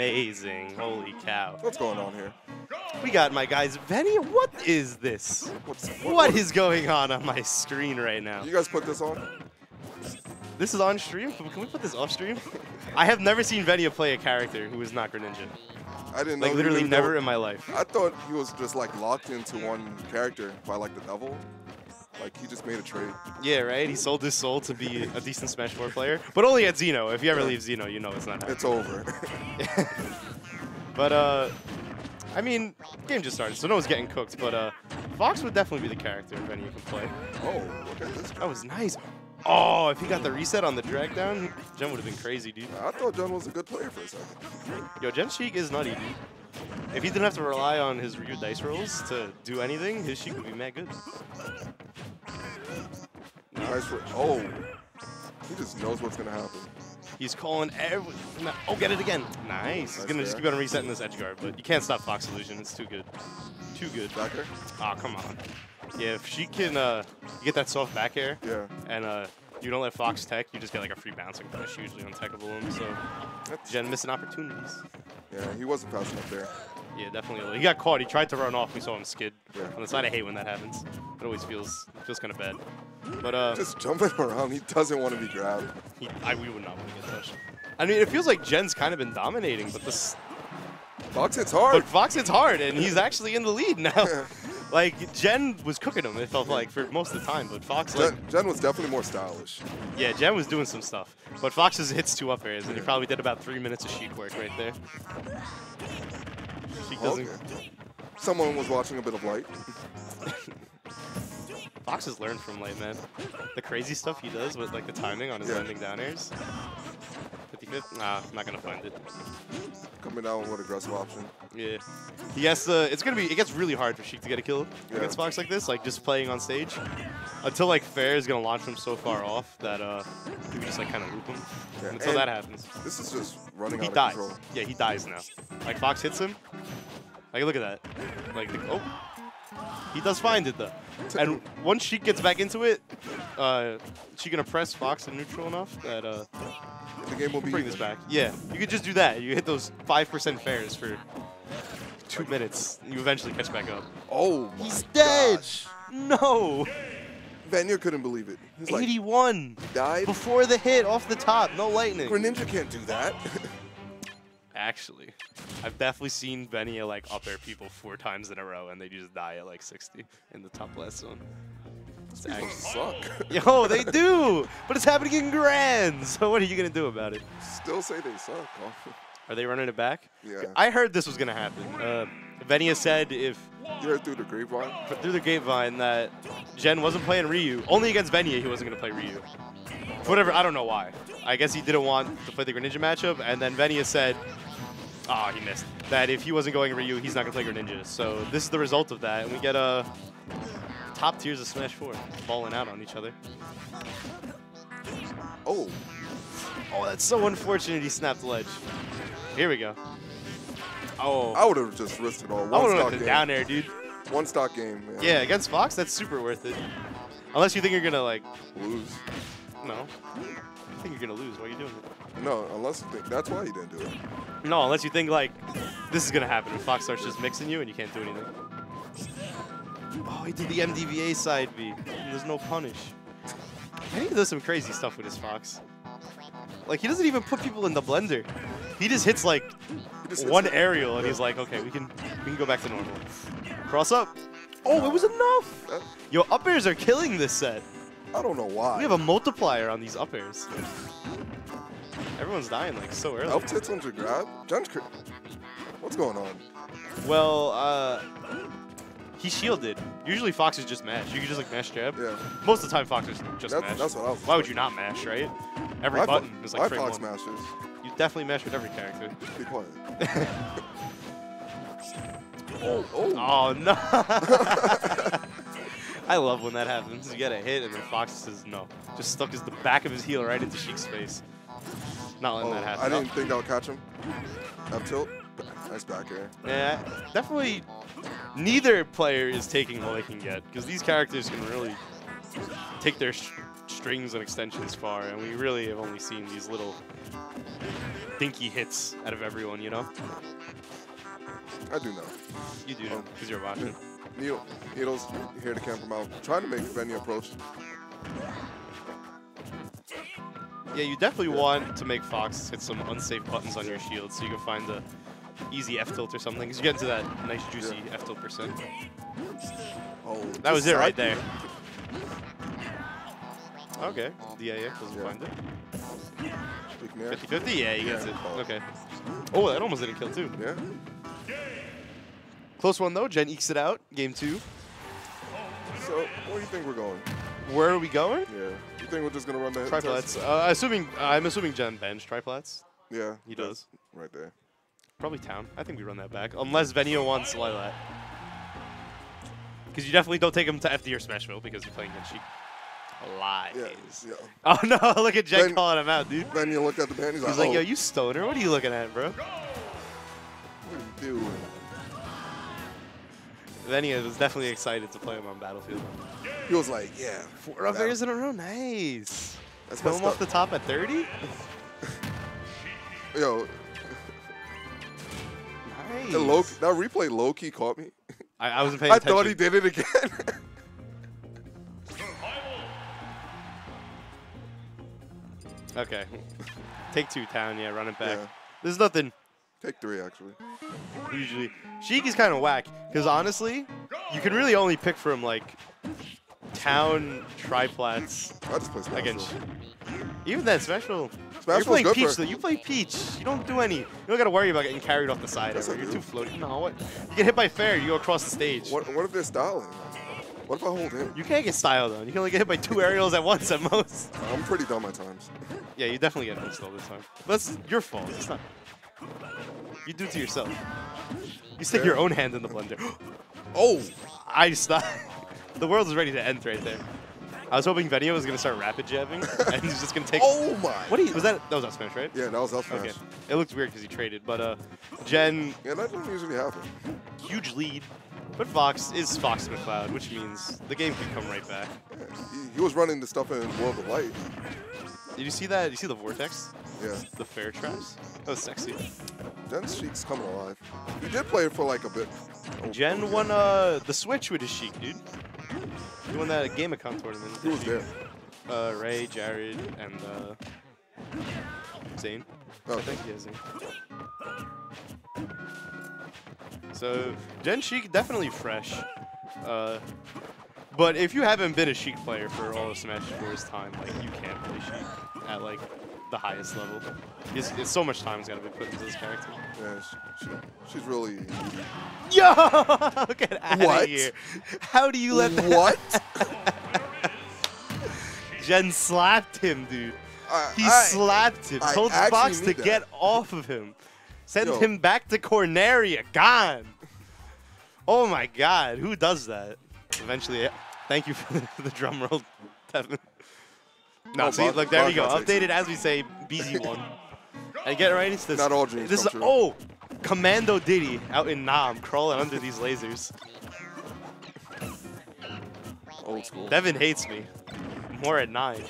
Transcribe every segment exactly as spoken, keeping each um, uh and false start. amazing. Holy cow. What's going on here? We got my guys. Venia, what is this? What's, what, what, what is going on on my screen right now? You guys put this on? This is on stream? Can we put this off stream? I have never seen Venia play a character who is not Greninja. I didn't like know. Like literally never know. In my life. I thought he was just like locked into one character by like the devil. Like he just made a trade. Yeah, right? He sold his soul to be a decent Smash four player. But only at Xeno. If you ever leave Xeno, you know it's not happening. It's over. But uh I mean, game just started, so no one's getting cooked, but uh Fox would definitely be the character if anyone can play. Oh, look at this. That was nice. Oh, if he got the reset on the drag down, Jen would have been crazy, dude. I thought Jen was a good player for a second. Yo, Jen's Sheik is nutty, dude. If he didn't have to rely on his Ryu dice rolls to do anything, his Sheik would be mad good. Nice. Oh, he just knows what's going to happen. He's calling every... Oh, get it again. Nice. He's going to just keep on resetting this edge guard, but you can't stop Fox Illusion. It's too good. Too good. Back air? Aw, come on. Yeah, if she can uh, get that soft back air, yeah. and uh, you don't let Fox tech, you just get like a free bouncing punish, usually on techable him, so that's Jen missing opportunities. Yeah, he wasn't passing up there. Yeah, definitely. He got caught. He tried to run off. We saw him skid yeah. on the side. I hate when that happens. It always feels feels kind of bad. But uh, just jumping around. He doesn't want to be grabbed. He, I, we would not want to get touched. I mean, it feels like Jen's kind of been dominating, but this Fox hits hard. But Fox hits hard, and he's actually in the lead now. Yeah. Like, Jen was cooking him, it felt like, for most of the time, but Fox, Jen, like... Jen was definitely more stylish. Yeah, Jen was doing some stuff. But Fox's hits two up airs, and he probably did about three minutes of Sheik work right there. Sheik doesn't... Okay. Someone was watching a bit of Light. Fox has learned from Light, man. The crazy stuff he does with, like, the timing on his yeah. landing down airs. fifty-fifth? Nah, I'm not going to find it. Coming down with aggressive option. Yeah. He has to, it's going to be, it gets really hard for Sheik to get a kill yeah. against Fox like this, like just playing on stage. Until like Fair is going to launch him so far off that uh, you can just like kind of loop him. Yeah. Until and that happens. This is just running he out dies. of control. Yeah, he dies now. Like Fox hits him. Like look at that. Like, the, oh. He does find it though. And once Sheik gets back into it, uh, she going to press Fox in neutral enough that uh, the game will be bring this back. Yeah, you could just do that. You hit those five percent fairs for two minutes. You eventually catch back up. Oh, my he's dead. Gosh. No. Venia couldn't believe it. He's eighty-one. Like, died? Before the hit, off the top. No lightning. Greninja can't do that. Actually, I've definitely seen Venia like up air people four times in a row, and they just die at like sixty in the top last zone. It's actually suck. Yo, they do, but it's happening in Grand. So what are you gonna do about it? Still say they suck. Are they running it back? Yeah. I heard this was gonna happen. Uh, Venia said if you heard through the grapevine, through the grapevine that Jen wasn't playing Ryu. Only against Venia, he wasn't gonna play Ryu. For whatever, I don't know why. I guess he didn't want to play the Greninja matchup, and then Venia said. Ah, oh, he missed. That if he wasn't going Ryu, he's not going to play Greninja. So this is the result of that. And we get uh, top tiers of Smash four falling out on each other. Oh. Oh, that's so unfortunate he snapped the ledge. Here we go. Oh. I would have just risked it all. One I would have went to down air, dude. One stock game, man. Yeah, against Fox, that's super worth it. Unless you think you're going to, like... Lose. No. I think you're going to lose. Why are you doing it? No, unless you think that's why he didn't do it. No, unless you think, like, this is going to happen. And Fox starts just mixing you and you can't do anything. Oh, he did the M D V A side B. There's no punish. I think he does some crazy stuff with his Fox. Like, he doesn't even put people in the blender. He just hits, like, just hits one aerial and yeah. he's like, okay, we can, we can go back to normal. Cross up. Oh, it was enough. Yo, up airs are killing this set. I don't know why. We have a multiplier on these up airs. Everyone's dying like so early. Up tits on your grab? What's going on? Well, uh, he shielded. Usually Fox is just mash. You can just like mash jab. Yeah. Most of the time Fox is just that's, mash. That's what I was why would you not mash, right? Every my button is like frame Fox one. Mashes. You definitely mash with every character. Be quiet. oh, oh. oh, no. I love when that happens. You get a hit, and then Fox says no. Just stuck his the back of his heel right into Sheik's face. Not letting oh, that happen. I didn't think that would catch him. Up tilt. Nice back air. Yeah, definitely neither player is taking all they can get, because these characters can really take their sh strings and extensions far, and we really have only seen these little dinky hits out of everyone, you know? I do know. You do know, because you're watching. Needle, Needle's here to camp him out. Trying to make Venia approach. Yeah, you definitely want to make Fox hit some unsafe buttons on your shield so you can find the easy F-tilt or something, because you get into that nice juicy yeah. F-tilt percent. Oh, that was it right there. Okay, D I F doesn't yeah. find it. fifty fifty? Yeah, he yeah. gets it. Okay. Oh, that almost didn't kill too. Yeah. Close one though, Jen ekes it out, game two. So, where do you think we're going? Where are we going? Yeah. You think we're just gonna run the triplats? Uh, assuming uh, I'm assuming Jen bench triplats. Yeah. He does. Right there. Probably town. I think we run that back, unless Venia wants Lilat. Because you definitely don't take him to F D or Smashville because you're playing against Sheik. Lies. Yeah, yeah. Oh no! Look at Jen then, calling him out, dude. Venia looked at the band. He's, he's like, like, "Yo, you stoner! What are you looking at, bro?" What are you doing? Venia was definitely excited to play him on Battlefield. He was like, "Yeah, four rough airs in a row, nice." That's him off the top at thirty. Yo. Nice. The low, that replay low key caught me. I, I wasn't paying I attention. I thought he did it again. Okay. Take two town, yeah, run it back. Yeah. There's nothing. Take three, actually. Usually. Sheik is kind of whack, because honestly, you can really only pick from, like, town triplats against. Even that special. You're playing Peach, though. You play Peach. You don't do any. You don't got to worry about getting carried off the side. Ever. You're too floaty. No, what? You get hit by fair, you go across the stage. What, what if they're styling? What if I hold him? You can't get styled on. You can only get hit by two aerials at once at most. I'm pretty dumb at times. Yeah, you definitely get hit all this time. That's your fault. It's not. You do it to yourself. You stick yeah. your own hand in the blender. Oh! I stopped. The world is ready to end right there. I was hoping Venia was going to start rapid jabbing, and he's just going to take... Oh my! What are you, was that? That was out smash, right? Yeah, that was out smash. Okay. It looked weird because he traded, but uh, Jen... Yeah, that doesn't usually happen. Huge lead, but Fox is Fox to McCloud, which means the game can come right back. Yeah, he, he was running the stuff in World of Light. Did you see that? You see the vortex? Yeah. The fair traps? That was sexy. Jen's Sheik's coming alive. He did play it for like a bit. Oh, Jen oh, won uh, the Switch with his Sheik, dude. He won that Game of Con tournament. Who was there? Uh, Ray, Jared, and uh, Zane. Oh. I think he has Zane. So, Jen Sheik definitely fresh. Uh, but if you haven't been a Sheik player for all of Smash four's time, like you can't play Sheik at like the highest level. It's, it's so much time has got to be put into this character. Yeah, she, she, she's really... Yo! Get out what? of here. How do you let that... What? Jen slapped him, dude. Uh, he I, slapped him. I Told Fox to that. get off of him. Send Yo. him back to Corneria. Gone. Oh, my God. Who does that? Eventually, thank you for the, the drum roll, Devin. No, oh, see, Bob, look, there Bob we go. Updated, it. as we say, B Z one. And get right into this. Not all dreams this come is, true. Oh, Commando Diddy out in Nam, crawling under these lasers. Old school. Devin hates me. More at nine.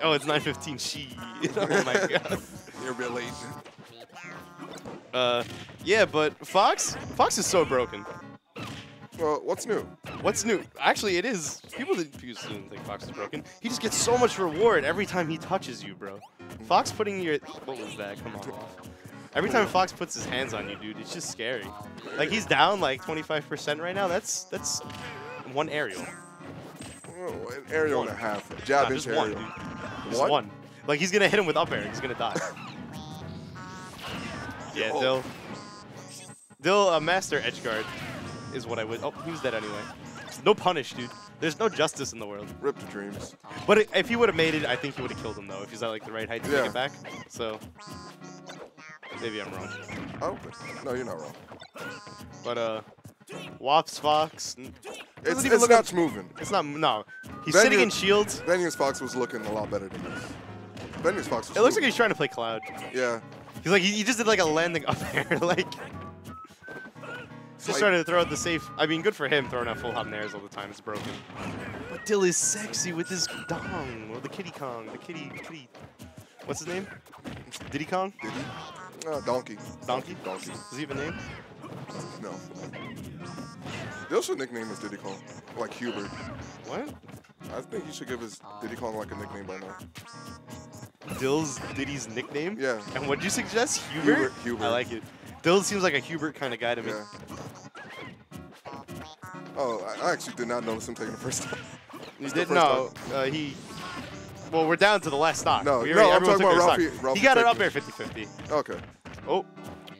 Oh, it's nine fifteen. She. Oh, my God. You're a bit late. Uh, yeah, but Fox? Fox is so broken. Well, what's new? What's new? Actually, it is. People didn't, people didn't think Fox was broken. He just gets so much reward every time he touches you, bro. Fox putting your... What was that? Come on, off. Every time Fox puts his hands on you, dude, it's just scary. Like, he's down, like, twenty-five percent right now. That's that's one aerial. Oh, an aerial one. and a half. A jab nah, into aerial. One, dude. Just one? one. Like, he's going to hit him with up air. He's going to die. Yeah, oh. Dill. Dill, a uh, master edgeguard. Is what I would. Oh, he was dead anyway. No punish, dude. There's no justice in the world. Rip the dreams. But it, if he would have made it, I think he would have killed him, though, if he's at like the right height to yeah. take it back. So, maybe I'm wrong. Oh, no, you're not wrong. But, uh, Waff's Fox. It's, it's not moving. It's not, no. He's Venia, sitting in shields. Venia's Fox was looking a lot better than this. Venia's Fox was It looks moving. like he's trying to play Cloud. Yeah. He's like, he, he just did like a landing up there. like. Just like, started to throw out the safe. I mean, good for him throwing out full hop nairs all the time. It's broken. But Dill is sexy with his dong, or the kitty Kong, the kitty kitty. What's his name? Diddy Kong? Diddy. Uh, donkey. Donkey? Donkey. Does he have a name? No. Dill's nickname is Diddy Kong. Like Hubert. What? I think you should give his Diddy Kong like a nickname by now. Dill's Diddy's nickname? Yeah. And what'd you suggest? Hubert? Hubert. Hubert. I like it. Dill seems like a Hubert kind of guy to me. Yeah. Oh, I actually did not notice him taking the first time. You did? No. Uh, he... Well, we're down to the last stock. No, we already, no I'm talking about Ralphie, Ralphie. He got it up air fifty fifty. Okay. Oh.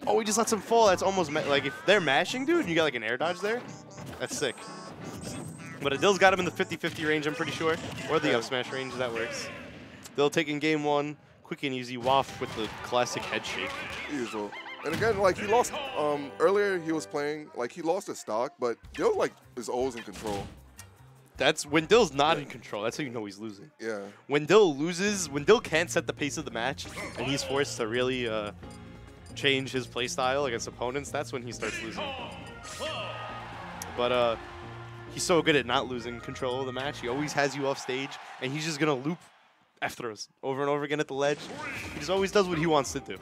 Oh, we just let him fall. That's almost... Like, if they're mashing, dude, and you got, like, an air dodge there, that's sick. But Dill's got him in the fifty fifty range, I'm pretty sure. Or the yeah. up smash range. That works. Dill taking game one. Quick and easy Waff with the classic head shake. Usual. And again, like, he lost... Um, earlier, he was playing... Like, he lost his stock, but Dill, like, is always in control. That's when Dill's not yeah. in control. That's how you know he's losing. Yeah. When Dill loses, when Dill can't set the pace of the match, and he's forced to really uh, change his play style against opponents, that's when he starts losing. But uh, he's so good at not losing control of the match. He always has you off stage, and he's just gonna loop F throws over and over again at the ledge. He just always does what he wants to do.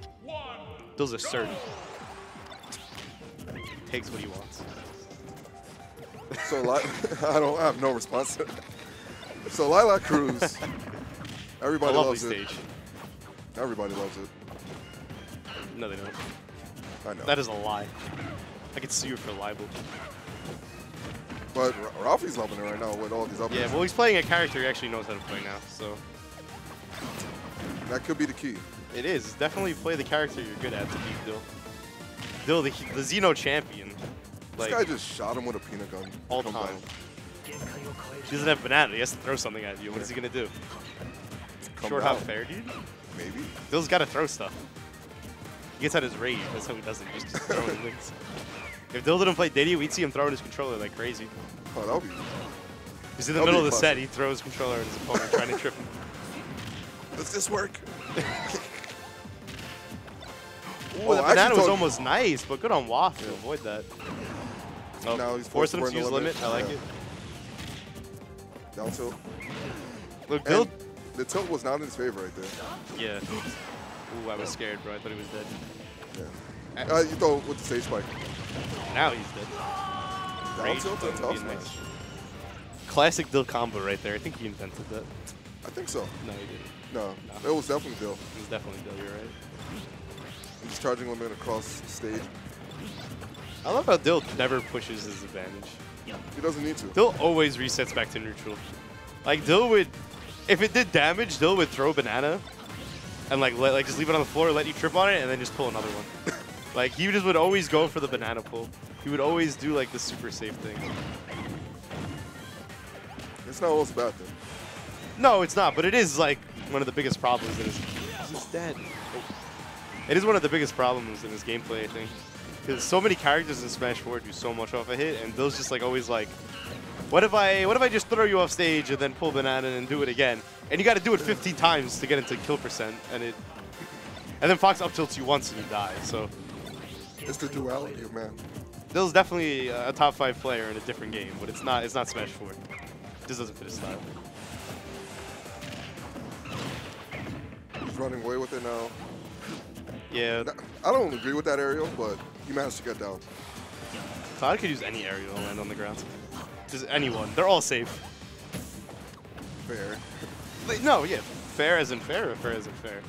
Dill's assertive. Takes what he wants. So Lila, I don't I have no response to that. So Lila Cruz, everybody loves stage. it. Everybody loves it. No, they don't. I know. That is a lie. I could sue you for libel. But R Ralphie's loving it right now with all these up. Yeah, well, he's playing a character he actually knows how to play now, so that could be the key. It is definitely play the character you're good at to beat Dill. Dill, the, the Xeno champion. Like, this guy just shot him with a peanut gun. All time. Down. He doesn't have banana. He has to throw something at you. What is he going to do? Come Short down. hop fair, dude? Maybe. Dill's got to throw stuff. He gets out his rage. That's how he does it. He's just throwing things. If Dill didn't play Diddy, we'd see him throwing his controller like crazy. Oh, that would be... He's in the middle of the set. He throws his controller at his opponent trying to trip him. Does this work? Ooh, oh, the banana was almost nice, but good on Waff yeah. to avoid that. Oh, now he's forcing him to use limit. limit. I like yeah. it. Down tilt. Look, Dill. The tilt was not in his favor right there. Yeah. Ooh, I was scared, bro. I thought he was dead. Yeah. Uh, you throw with the stage spike. Now he's dead. Down Rage tilt and tough smash. Nice. Classic Dill combo right there. I think he invented that. I think so. No, he didn't. No, no. It was definitely Dill. It was definitely Dill. You're right. He's charging limit across stage. I love how Dill never pushes his advantage. He doesn't need to. Dill always resets back to neutral. Like, Dill would... If it did damage, Dill would throw banana and, like, let, like just leave it on the floor, let you trip on it, and then just pull another one. Like, he just would always go for the banana pull. He would always do, like, the super safe thing. It's not always a bad thing. No, it's not, but it is, like, one of the biggest problems in his... He's just dead. Oh. It is one of the biggest problems in his gameplay, I think. Because so many characters in Smash four do so much off a hit, and Dill's just like always like, what if I what if I just throw you off stage and then pull banana and do it again? And you got to do it fifteen times to get into kill percent, and it and then Fox up tilts you once and you die. So it's the duality, man. Dill's definitely a top five player in a different game, but it's not it's not Smash four. This doesn't fit his style. He's running away with it now. Yeah. I don't agree with that aerial, but he managed to get down. Cloud could use any aerial and land on the ground. Just anyone. They're all safe. Fair. Like, no, yeah. Fair as in fair or fair as in fair?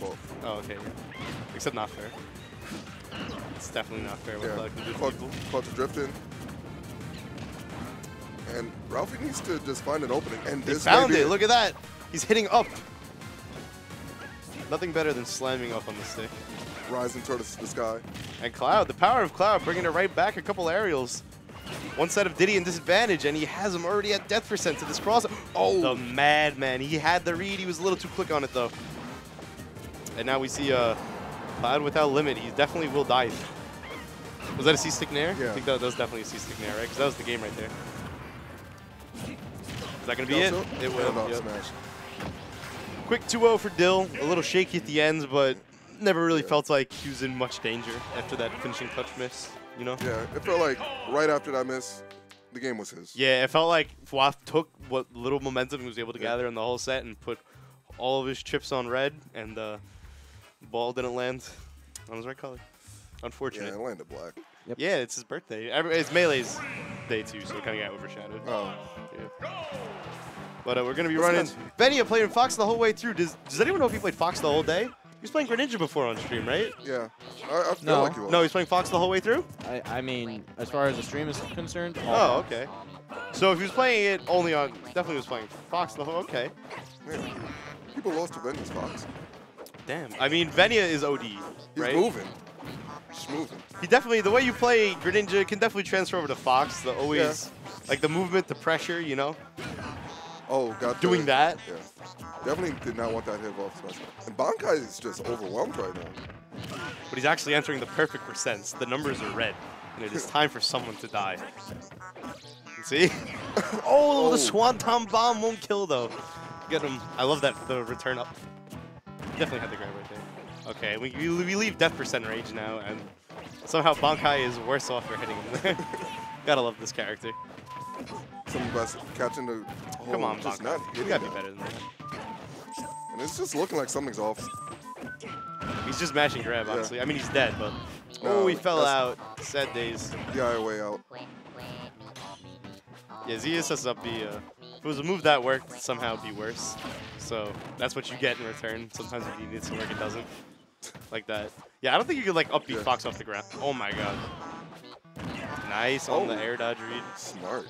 Both. Oh, okay. Yeah. Except not fair. It's definitely not fair what yeah. Cloud can do to people. Caught the drift in. And Ralphie needs to just find an opening. And he this found it. Look at that. He's hitting up. Nothing better than slamming up on the stick. Rising towards the sky. And Cloud, the power of Cloud, bringing it right back a couple aerials. One side of Diddy in disadvantage, and he has him already at death percent to this cross. Oh, the madman. He had the read. He was a little too quick on it, though. And now we see uh, Cloud without limit. He definitely will die. Was that a C-stick nair? Yeah. I think that was definitely a C-stick nair, right? Because that was the game right there. Is that going to be it? It will. Yep. Smash. Quick two oh for Dill, a little shaky at the end, but never really yeah. felt like he was in much danger after that finishing clutch miss, you know? Yeah, it felt like right after that miss, the game was his. Yeah, it felt like Waff took what little momentum he was able to yeah. gather in the whole set and put all of his chips on red, and the ball didn't land on his right color. Unfortunate. Yeah, it landed black. Yep. Yeah, it's his birthday. It's Melee's day, too, so it kind of got overshadowed. Oh. Yeah. But uh, we're going to be Let's running. Venia played Fox the whole way through. Does, does anyone know if he played Fox the whole day? He was playing Greninja before on stream, right? Yeah. I, I feel no. like he was. No, he's playing Fox the whole way through? I, I mean, as far as the stream is concerned. Oh, okay. So if he was playing it only on, definitely was playing Fox the whole, okay. Man, people lost to Venia's Fox. Damn. I mean, Venia is O D, he's right? He's moving. He's moving. He definitely, the way you play Greninja can definitely transfer over to Fox. The always, yeah. like the movement, the pressure, you know? Oh, got Doing the, that? Yeah. Definitely did not want that hit off special. And Bankai is just overwhelmed right now. But he's actually entering the perfect percents. The numbers are red, and it is time for someone to die. See? oh, oh, the Swanton Bomb won't kill, though. Get him. I love that, the return up. Definitely had the grab right there. Okay, we, we, we leave death percent rage now, and somehow Bankai is worse off for hitting him there. Gotta love this character. Some of us catching the hole. Come on, just not you gotta be better than that. And it's just looking like something's off. He's just mashing grab, honestly. Yeah. I mean, he's dead, but no, oh, he fell out. Sad days. D I way out. Yeah, Z S S up B. Uh, if it was a move that worked, it'd somehow be worse. So that's what you get in return. Sometimes if you need some work, it doesn't. Like that. Yeah, I don't think you could like up B yeah. Fox off the ground. Oh my god. Nice on oh. the air dodge read. Smart.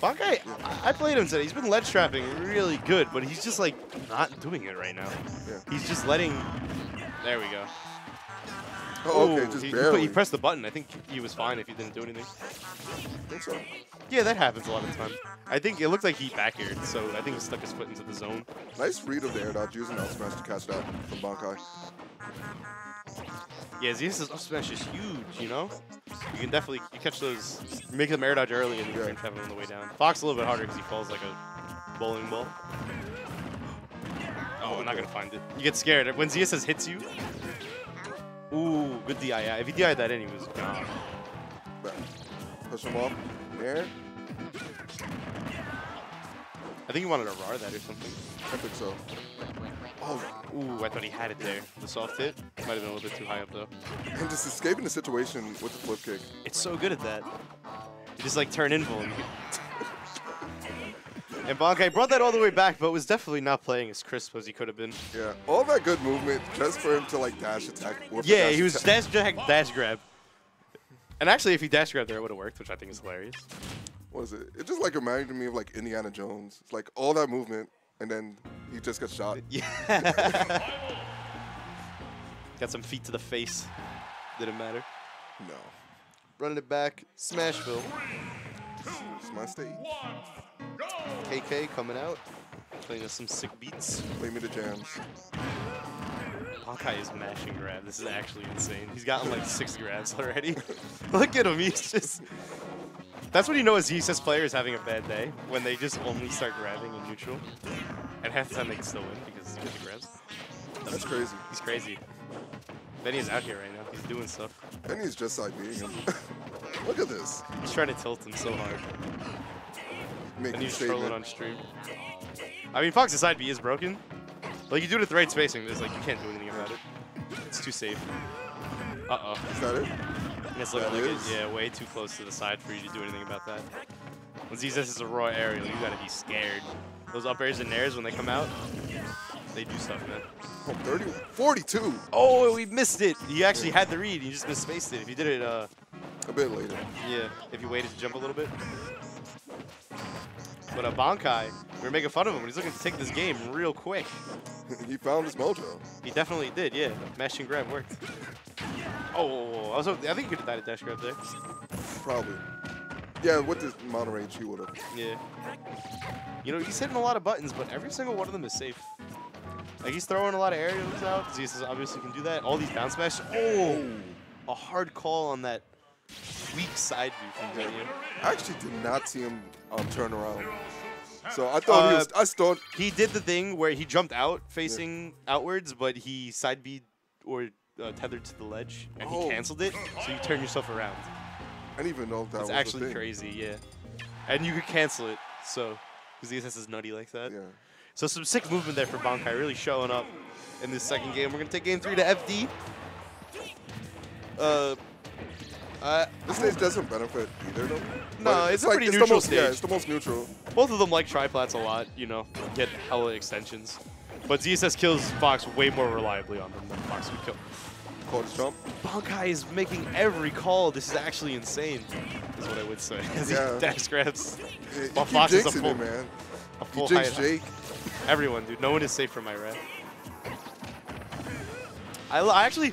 Bankai, I, I played him today. He's been ledge trapping really good, but he's just like not doing it right now. Yeah. He's just letting. There we go. Oh, okay, just he, barely. He pressed the button. I think he was fine if he didn't do anything. I think so. Yeah, that happens a lot of the time. I think it looked like he back aired, so I think he stuck his foot into the zone. Nice read of the air dodge using out smash to catch that from Bankai. Yeah, Z S S up smash is huge, you know? You can definitely you catch those, you make them air dodge early and you're going to have him on the way down. Fox a little bit harder because he falls like a bowling ball. Oh, we're not going to find it. You get scared. When Z S S hits you, ooh, good D I. Yeah. If he D I'd that in, he was gone. Push him off. There. I think he wanted to R A R that or something. I think so. Oh, ooh, I thought he had it there. The soft hit might have been a little bit too high up, though. And just escaping the situation with the flip kick. It's so good at that. You just, like, turn invul. And, and Bankai brought that all the way back, but was definitely not playing as crisp as he could have been. Yeah, all that good movement just for him to, like, dash attack. Yeah, dash he was dash, dash, dash grab. And actually, if he dash grabbed there, it would have worked, which I think is hilarious. What is it? It just, like, reminded me of, like, Indiana Jones. It's like, all that movement. And then you just got shot. Yeah. Got some feet to the face. Didn't matter. No. Running it back. Smashville. It's my state. K K coming out. Playing us some sick beats. Play me the jams. Bankai is mashing grab. This is actually insane. He's gotten like six grabs already. Look at him. He's just. That's what you know as Z S S player is having a bad day, when they just only start grabbing in neutral. And half the time they can still win because you get the grabs. That's, That's crazy. He's crazy. Venia's out here right now. He's doing stuff. Venia's just like me. Look at this. He's trying to tilt him so hard. Make and he's trolling on stream. I mean, Fox's side B is broken. Like, you do it at the right spacing, there's like, you can't do anything about it. It's too safe. Uh-oh. Is that it? It's looking like it's yeah, way too close to the side for you to do anything about that. When Z S S is a raw aerial, you gotta be scared. Those up airs and airs when they come out, they do stuff, man. Oh, thirty, forty-two. Oh, we missed it. You actually had the read. You just misspaced it. If you did it uh, a bit later. Yeah, if you waited to jump a little bit. But a Bankai, we were making fun of him. He's looking to take this game real quick. He found his mojo. He definitely did. Yeah, mash and grab worked. Oh, I, was, I think you could have died at dash grab there. Probably. Yeah, with this mono range, he would have. Yeah. You know, he's hitting a lot of buttons, but every single one of them is safe. Like, he's throwing a lot of aerials out. Z S S obviously can do that. All these down smash. Oh! A hard call on that weak side view from Venia. I actually did not see him um, turn around. So I thought uh, he was. I thought. He did the thing where he jumped out facing yeah. outwards, but he side B'd or. Uh, tethered to the ledge, and oh. he canceled it, so you turn yourself around. I didn't even know that That's was actually a thing. Crazy, yeah. And you could cancel it, so because Z S S is nutty like that. Yeah. So some sick movement there for Bankai, really showing up in this second game. We're going to take game three to F D. Uh, uh, this stage doesn't benefit either, though. No, it's, it's a like, pretty it's neutral most, stage. Yeah, it's the most neutral. Both of them like triplats a lot, you know, get hella extensions. But Z S S kills Fox way more reliably on them than Fox would kill. Cold jump. Bankai is making every call. This is actually insane, is what I would say. Because yeah. he dash grabs. Yeah, while Fox is a full, it, man. A full high Jake. Everyone, dude. No one is safe from my wrath. I, I actually,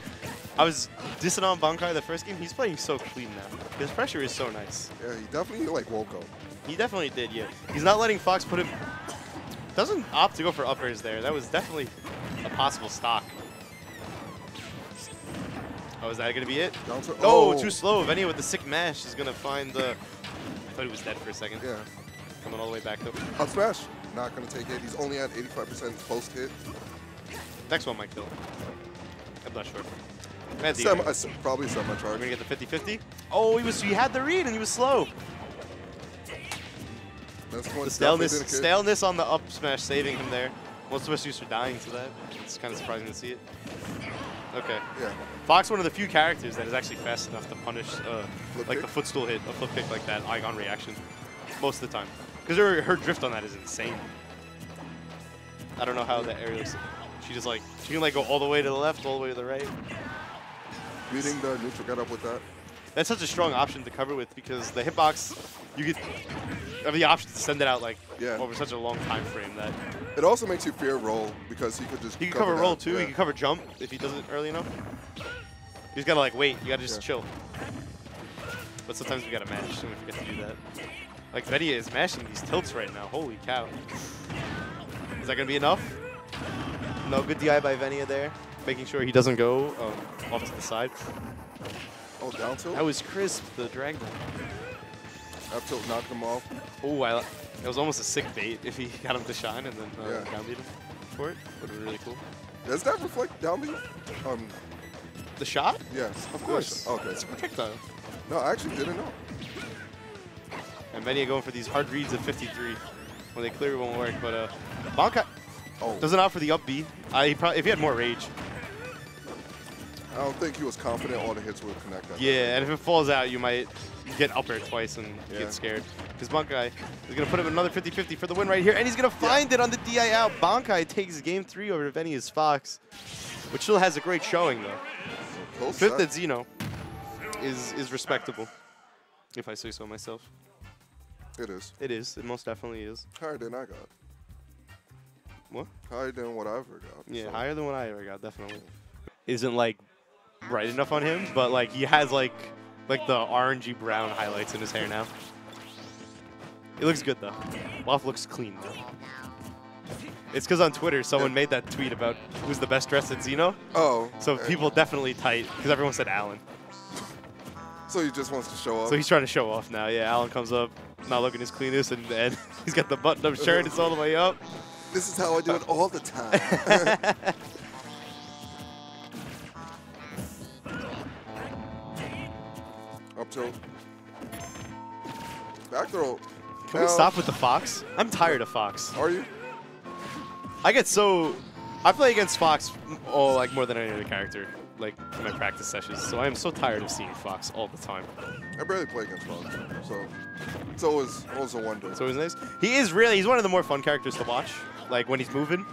I was dissing on Bankai the first game. He's playing so clean now. His pressure is so nice. Yeah, he definitely, like, woke up. He definitely did, yeah. He's not letting Fox put him. Doesn't opt to go for uppers there. That was definitely a possible stock. Oh, is that going to be it? No, oh. oh, too slow. Venia with the sick mash is going to find the... I thought he was dead for a second. Yeah. Coming all the way back, though. Up smash. Not going to take it. He's only at eighty-five percent post hit. Next one might kill him. I'm not sure. Semi, uh, probably semi-charge. We're going to get the fifty fifty. Oh, he was. He had the read, and he was slow. The staleness, staleness on the up smash saving him there. What's the best use for dying to that? It's kind of surprising to see it. Okay. Yeah. Fox, one of the few characters that is actually fast enough to punish uh, like kick? the footstool hit, a flip kick like that, Igon reaction, most of the time. Because her, her drift on that is insane. I don't know how that aerial. She just like she can like go all the way to the left, all the way to the right. Beating the neutral get up with that. That's such a strong option to cover with because the hitbox, you get I mean, the option to send it out like yeah. over such a long time frame that it also makes you fear roll because he could just he could cover, cover roll too. Yeah. He could cover jump if he does it early enough. He's gotta like wait. You gotta just yeah. chill. But sometimes we gotta mash and we forget to do that. Like Venia is mashing these tilts right now. Holy cow! Is that gonna be enough? No, good D I by Venia there, making sure he doesn't go um, off to the side. Oh, down tilt? That was crisp, the drag down. Up tilt knocked him off. Oh, I, it was almost a sick bait if he got him to shine and then uh, yeah. down beat him for it. That would be really cool. Does that reflect down beat? Um, the shot? Yeah. Of course. Yeah. Okay. It's a projectile. No, I actually didn't know. And Venia going for these hard reads of fifty-three. Well, they clearly won't work, but uh, Bankai oh. doesn't offer the up B. I, he probably, if he had more rage. I don't think he was confident all the hits would connect. That yeah, day. And if it falls out, you might get up air twice and yeah. get scared. Because Bankai is going to put up another fifty fifty for the win right here, and he's going to find yeah. it on the D I out. Bankai takes game three over to Venia's Fox, which still has a great showing, though. Well, Fifth at Xeno is, is respectable, if I say so myself. It is. It is. It most definitely is. Higher than I got. What? Higher than what I ever got. Yeah, so. Higher than what I ever got, definitely. Isn't like... right enough on him, but like he has like like the orangey brown highlights in his hair now. It looks good though. Waff looks clean though. It's because on Twitter someone yeah. made that tweet about who's the best dressed at Xeno. Oh. So okay. people definitely tight because everyone said Alan. So he just wants to show off. So he's trying to show off now. Yeah, Alan comes up, not looking his cleanest, and, and he's got the button-up shirt. It's all the way up. This is how I do it all the time. Up tilt. Back throw. Can now. we stop with the Fox? I'm tired of Fox. Are you? I get so... I play against Fox oh, like more than any other character, like in my practice sessions, so I am so tired of seeing Fox all the time. I barely play against Fox, so it's always, always a wonder. It's always nice. He is really... He's one of the more fun characters to watch, like when he's moving.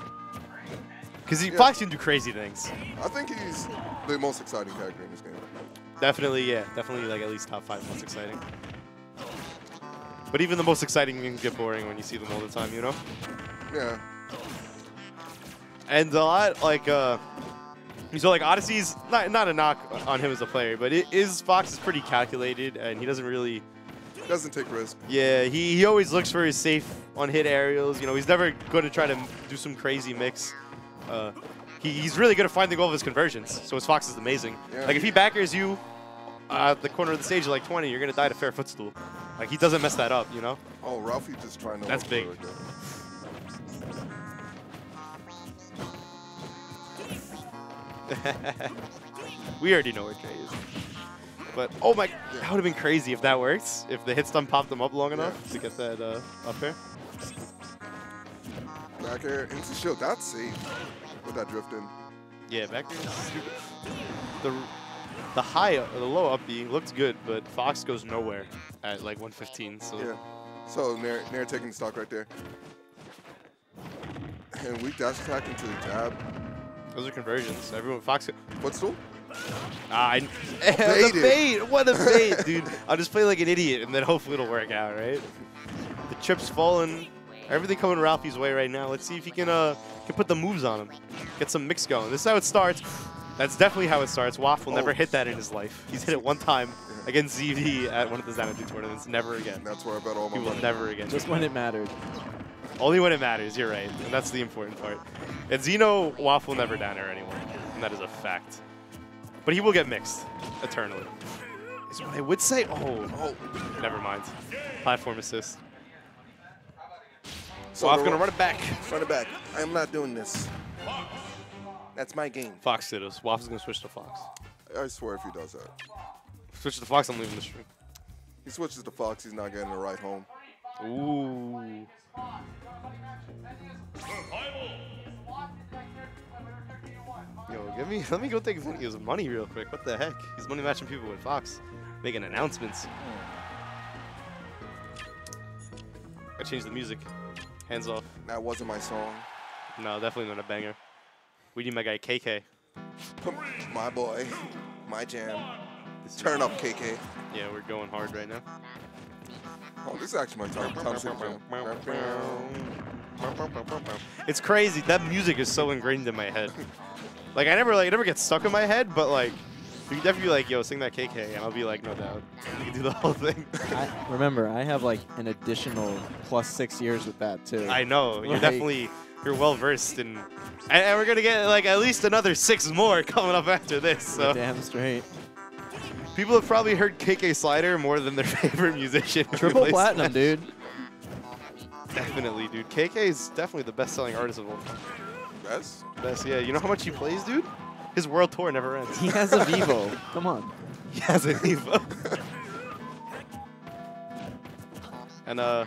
Because he, yeah. Fox can do crazy things. I think he's the most exciting character in this game. Definitely, yeah. Definitely, like, at least top five most exciting. But even the most exciting things get boring when you see them all the time, you know? Yeah. And a lot, like, uh... so, like, Odyssey's not, not a knock on him as a player, but it is... Fox is pretty calculated, and he doesn't really... Doesn't take risks. Yeah, he, he always looks for his safe on-hit aerials. You know, he's never going to try to do some crazy mix. Uh... He's really good at finding all of his conversions, so his Fox is amazing. Yeah. Like, if he backers you uh, at the corner of the stage like twenty, you're going to die to fair footstool. Like, he doesn't mess that up, you know? Oh, Ralphie's just trying to... That's big. We already know where Jay is. But, oh my... Yeah. That would have been crazy if that works, if the hit stun popped him up long enough yeah. to get that uh, up there. Back air into shield. That's safe with that drift in. Yeah, back air. The the high, or the low up B looked good, but Fox goes nowhere at like one fifteen. So yeah. So Nair, Nair taking the stock right there. And weak dash attack into the jab. Those are conversions. Everyone, Fox. What's the? Ah, the bait. What a bait, dude. I'll just play like an idiot, and then hopefully it'll work out, right? The chip's falling. Everything coming Ralphie's way right now. Let's see if he can uh can put the moves on him. Get some mix going. This is how it starts. That's definitely how it starts. Waff will oh. never hit that in his life. He's hit it one time yeah. against Z V at one of the Xanadu tournaments. Never again. That's where I bet all my money. He will never again. Just when it mattered. Only when it matters. You're right. And that's the important part. And Xeno, Waff will never down air anyone. And that is a fact. But he will get mixed eternally. Is what I would say. Oh, oh. Never mind. Platform assist. So I'm gonna run it back. Run it back. I'm not doing this. That's my game. Fox did us. Waff is gonna switch to Fox. I swear if he does that. Switch to Fox, I'm leaving the stream. He switches to Fox, he's not getting a ride home. Ooh. Yo, give me. Let me go take Venia's money real quick. What the heck? He's money matching people with Fox, making announcements. I changed the music. Hands off. That wasn't my song. No, definitely not a banger. We need my guy K K. My boy. My jam. This Turn up K K. Yeah, we're going hard right now. Oh, this is actually my time. It's crazy. That music is so ingrained in my head. Like I never like it never gets stuck in my head, but like you can definitely be like, yo, sing that K K, and I'll be like, no doubt. You can do the whole thing. I, remember, I have like an additional plus six years with that, too. I know. Like, you're definitely, you're well-versed in, and, and we're going to get like at least another six more coming up after this. So. Damn straight. People have probably heard K K Slider more than their favorite musician. Triple platinum, that. dude. Definitely, dude. K K is definitely the best-selling artist of all time. Best? Best, yeah. You know how much he plays, dude? His world tour never ends. He has a Vivo. Come on. He has a Vivo. And uh,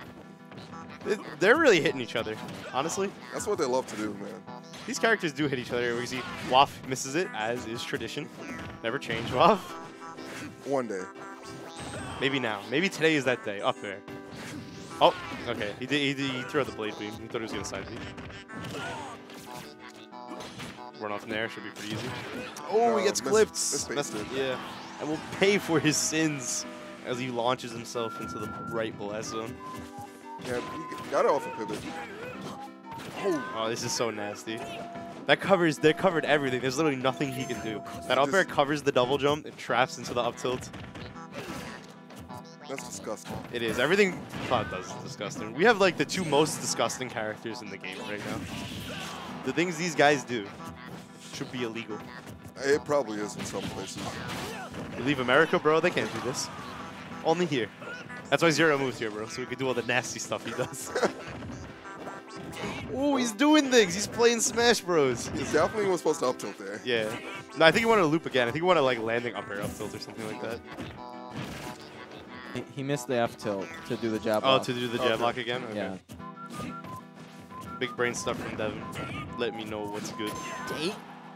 it, they're really hitting each other, honestly. That's what they love to do, man. These characters do hit each other. We see Waff misses it, as is tradition. Never change, Waff. One day. Maybe now. Maybe today is that day. Up there. Oh, okay. He did. He, did, he threw out the blade beam. He thought he was gonna side beam. Run off Nair should be pretty easy. Oh, no, he gets clipped. Missed, missed missed yeah, and will pay for his sins as he launches himself into the right blast zone. Yeah, he got it off a pivot. Oh. Oh, this is so nasty. That covers. They covered everything. There's literally nothing he can do. That up air covers the double jump. It traps into the up tilt. That's disgusting. It is. Everything Cloud does is disgusting. We have like the two most disgusting characters in the game right now. The things these guys do should be illegal. It probably is in some places. You leave America, bro, they can't do this. Only here. That's why Zero moves here, bro, so we can do all the nasty stuff he does. Oh, he's doing things. He's playing Smash Bros. He definitely was supposed to up tilt there. Yeah. No, I think he wanted to loop again. I think he wanted like landing up air up tilt or something like that. He, he missed the F tilt to do the jab oh, lock. Oh, to do the jab okay. lock again? Okay. Yeah. Big brain stuff from Devin. Let me know what's good.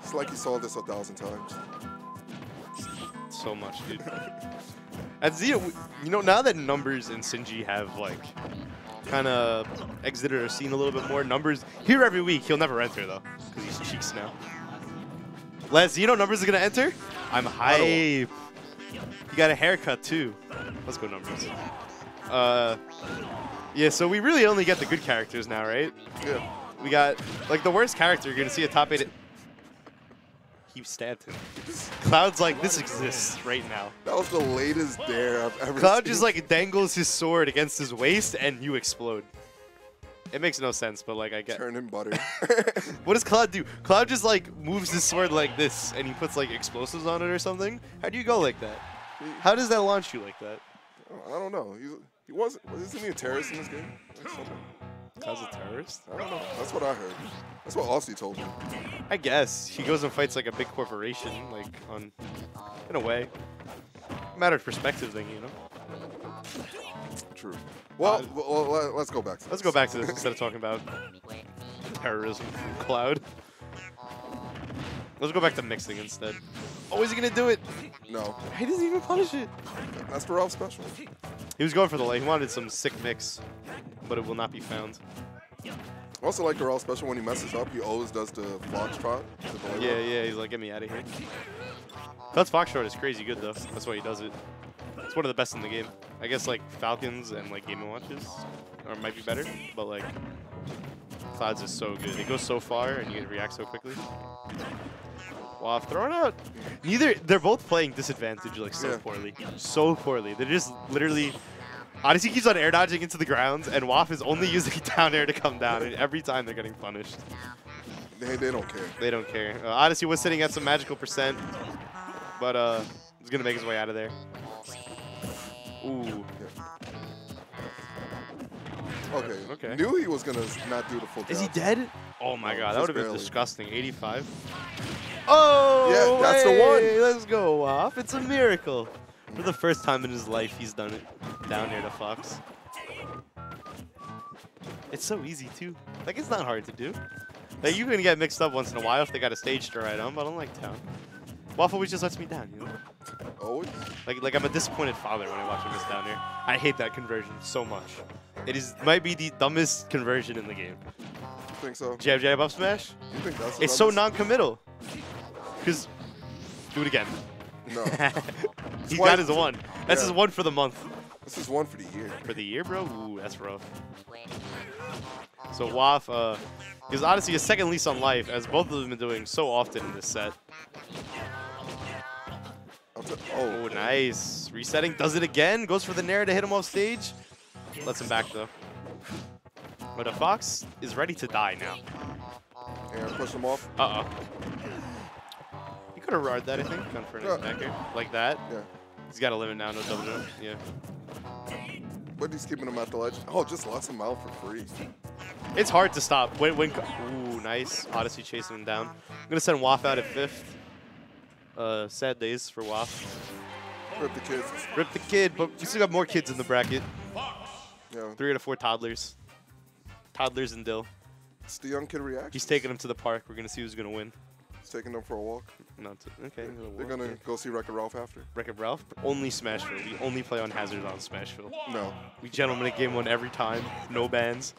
It's like you saw this a thousand times. So much, dude. At Zia, you know, now that Numbers and Sinji have, like, kind of exited our scene a little bit more, Numbers here every week. He'll never enter, though, because he's cheeks now. Les, you know Numbers is going to enter? I'm hype. You got a haircut, too. Let's go, Numbers. Uh... Yeah, so we really only get the good characters now, right? Yeah. We got, like, the worst character you're going to see a top eight. He stabbed him. Cloud's like, this exists right now. That was the latest dare I've ever seen. Cloud just, like, dangles his sword against his waist, and you explode. It makes no sense, but, like, I get. Turn in butter. What does Cloud do? Cloud just, like, moves his sword like this, and he puts, like, explosives on it or something? How do you go like that? How does that launch you like that? I don't know. He's... He was, wasn't he a terrorist in this game? Cloud's a terrorist? I don't know. That's what I heard. That's what Aussie told me. I guess. He goes and fights like a big corporation, like on, in a way. Matter of perspective thing, you know? True. Well, uh, well let's go back to this. Let's go back to this instead of talking about terrorism from Cloud. Let's go back to mixing instead. Oh, is he gonna do it? No. He doesn't even punish it. That's for all special. He was going for the light. He wanted some sick mix, but it will not be found. I also like Corral special when he messes up. He always does the Fox trot. The yeah, roll. yeah, he's like, get me out of here. That's Fox trot is crazy good though. That's why he does it. It's one of the best in the game. I guess like Falcons and like Game and Watches, or might be better, but like Clouds is so good. It goes so far and you get to react so quickly. Waff thrown out. Neither they're both playing disadvantage like so yeah. poorly, so poorly. They're just literally. Odyssey keeps on air dodging into the ground, and Waff is only using down air to come down, and every time they're getting punished. They, they don't care. They don't care. Uh, Odyssey was sitting at some magical percent, but uh, he's going to make his way out of there. Ooh. Okay. okay. Knew he was going to not do the full Is he dead? Oh, my God. That would have been disgusting. eighty-five. Oh! Yeah, that's hey, the one. Let's go, Waff. It's a miracle. For the first time in his life, he's done it. Down here to Fox. It's so easy, too. Like, it's not hard to do. Like, you can get mixed up once in a while if they got a stage to ride on, but I don't like Town. Waff always just lets me down, you know? Always? Like, like I'm a disappointed father when I watch him miss down here. I hate that conversion so much. It is might be the dumbest conversion in the game. You think so? Jab, jab, up smash? You think that's It's so non-committal. Because, do it again. No. He's got his one. That's yeah. his one for the month. This is one for the year. For the year, bro? Ooh, that's rough. So Waff, uh, is Odyssey a second lease on life, as both of them have been doing so often in this set. Oh, nice. Resetting, does it again. Goes for the Nair to hit him off stage. Lets him back, though. But a Fox is ready to die now. Air push him off. Uh-oh. He could have rarred that, I think. Gone for an attack here. Like that. Yeah. He's got a limit now, no double jump. Yeah. But he's keeping him at the ledge. Oh, just lost him out for free. It's hard to stop. Win, win. Ooh, nice. Odyssey chasing him down. I'm going to send Waff out at fifth. Uh, sad days for Waff. Rip the kids. Rip the kid, but we still got more kids in the bracket. Yeah. Three out of four toddlers. Toddlers and Dill. It's the young kid reaction. He's taking them to the park. We're going to see who's going to win. He's taking them for a walk. Not to, okay. They're, they're going to go see Wreck-It Ralph after. Wreck-It Ralph? Only Smashville. We only play on Hazard on Smashville. No. We gentlemen at game one every time. No bans.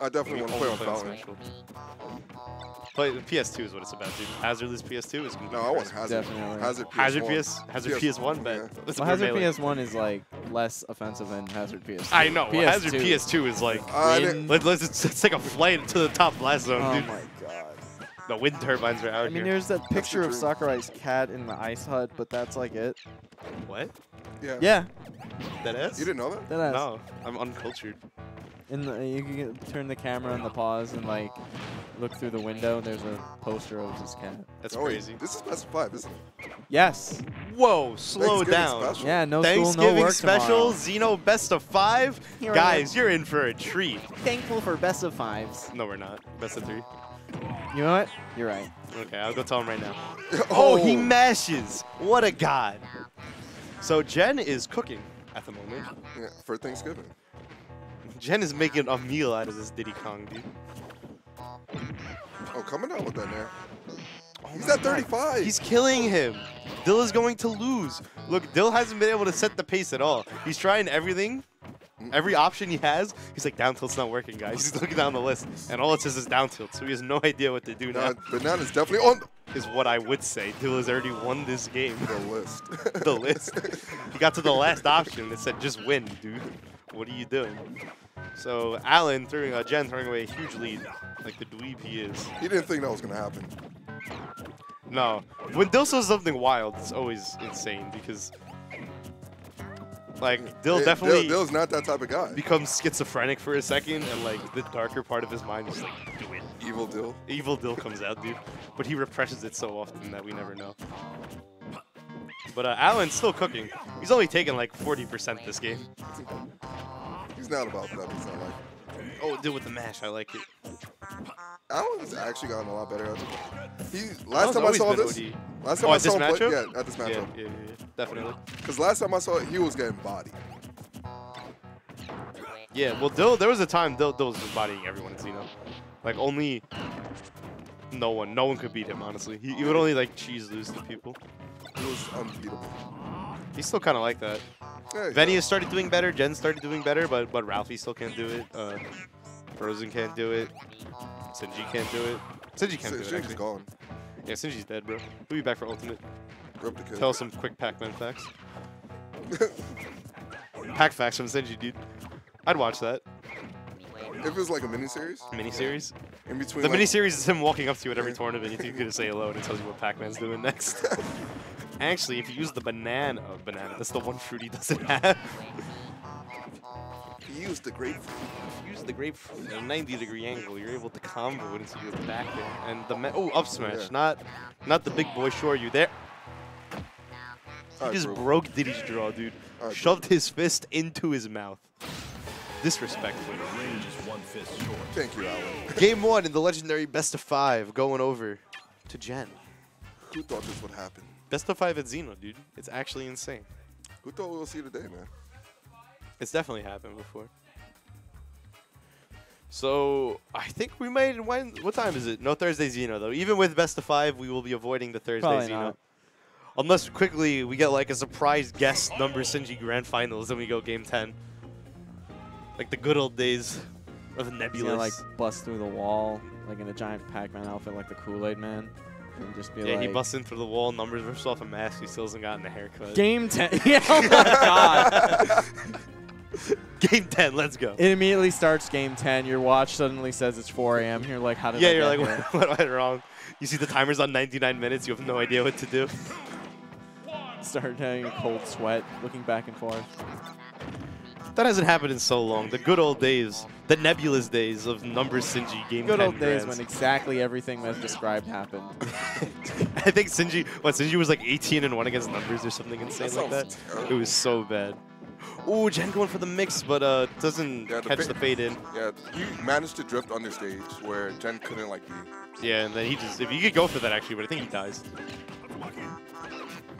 I definitely want to play on Valorant. Play the P S two is what it's about, dude. Hazardless P S two is No, I want Hazard. Definitely. Hazard P S one. Hazard, P S, Hazard P S one, P S one bet. Yeah. Well, Hazard P S one is like less offensive than Hazard P S two. I know. P S two. Hazard P S two is like, uh, let's, let's, let's take a flight to the top blast zone, oh dude. Oh my God. The wind turbines are out here. I mean, here. There's that picture of Sakurai's cat in the ice hut, but that's like it. What? Yeah. Yeah. That ass? You didn't know that? That ass. No, I'm uncultured. In the, you can get, turn the camera on the pause and like look through the window, and there's a poster of his cat. That's oh, crazy. This is best of five, isn't it? Yes. Whoa, slow down. Special. Yeah, no Thanksgiving school, no work special, tomorrow. Xeno best of five. Here Guys, you're in for a treat. Thankful for best of fives. No, we're not. Best of three. You know what? You're right. Okay, I'll go tell him right now. Oh, he mashes! What a god! So Jen is cooking at the moment. Yeah, for Thanksgiving. Jen is making a meal out of this Diddy Kong, dude. Oh, coming out with that there. Oh He's at thirty-five. God. He's killing him. Dill is going to lose. Look, Dill hasn't been able to set the pace at all. He's trying everything. Every option he has, he's like, down tilt's not working, guys. He's looking down the list, and all it says is down tilt, so he has no idea what to do now. now. Banana's definitely on the is what I would say. Dill has already won this game. The list. the list. He got to the last option that said, just win, dude. What are you doing? So Alan, throwing, uh, Jen throwing away a huge lead, like the dweeb he is. He didn't think that was going to happen. No. When Dill says something wild, it's always insane, because... Like, Dill it, definitely Dill, Dill's not that type of guy. Becomes schizophrenic for a second, and like the darker part of his mind is like, do it. Evil Dill. Evil Dill comes out, dude. But he represses it so often that we never know. But uh, Alan's still cooking. He's only taken like forty percent this game. He's not about that. He's not like. Oh, Dill with the mash. I like it. Alan's actually gotten a lot better at it. He last Alan's time I saw this. O D. Last time oh, I saw him play, yeah, at this matchup. Yeah, yeah, yeah, yeah. Definitely. Because last time I saw it, he was getting bodied. Yeah, well, Dill, there was a time Dill, Dill was just bodying everyone in Xeno. Like, only no one. No one could beat him, honestly. He, he would only, like, cheese lose to people. He was unbeatable. He's still kind of like that. Yeah, Venia started doing better. Jen started doing better, but but Ralphie still can't do it. Uh, Frozen can't do it. Sinji can't do it. Sinji can't S do Sinji's it, gone. Yeah, Sinji's dead, bro. We'll be back for Ultimate. Tell us some quick Pac-Man facts. Pac facts from Sinji, dude. I'd watch that. If it was like a miniseries? Miniseries? Yeah. In between. The like miniseries is him walking up to you at every tournament and you could say hello and it tells you what Pac-Man's doing next. Actually, if you use the banana, oh, banana, that's the one fruit he doesn't have. If you use the grapefruit. If you use the grapefruit at a ninety degree angle, you're able to combo into your back there. And the, oh, up smash, yeah. not not the big boy shore you there. He just right, bro. broke Diddy's jaw, dude. Right, Shoved his fist into his mouth. Disrespectful. Thank you, Alan. Game one in the legendary best of five going over to Jen. Who thought this would happen? Best of five at Xeno, dude. It's actually insane. Who thought we'll see today, man? It's definitely happened before. So I think we might. When, what time is it? No Thursday Xeno though. Even with best of five, we will be avoiding the Thursday Probably Xeno. Not. Unless quickly we get like a surprise guest Numbers Sinji Grand Finals and we go game ten. Like the good old days of Nebulous. Yeah, like bust through the wall, like in a giant Pac-Man outfit like the Kool-Aid Man. And just be yeah, like... Yeah, he busts in through the wall, Numbers rips off a mask, he still hasn't gotten a haircut. Game ten. Yeah, oh my god. Game ten, let's go. It immediately starts game ten. Your watch suddenly says it's four A M You're like, how did yeah, I Yeah, you're like, what, what am I wrong? You see the timer's on ninety-nine minutes, you have no idea what to do. Started having a cold sweat, looking back and forth. That hasn't happened in so long. The good old days, the nebulous days of Numbers Sinji game. Good old days when exactly everything that's described happened. I think Sinji, what Sinji was like eighteen and one against Numbers or something insane like that. It was so bad. Ooh, Jen going for the mix, but uh, doesn't yeah, the catch the fade in. Yeah, you managed to drift under stage where Jen couldn't like be. Yeah, and then he just, if you could go for that actually, but I think he dies.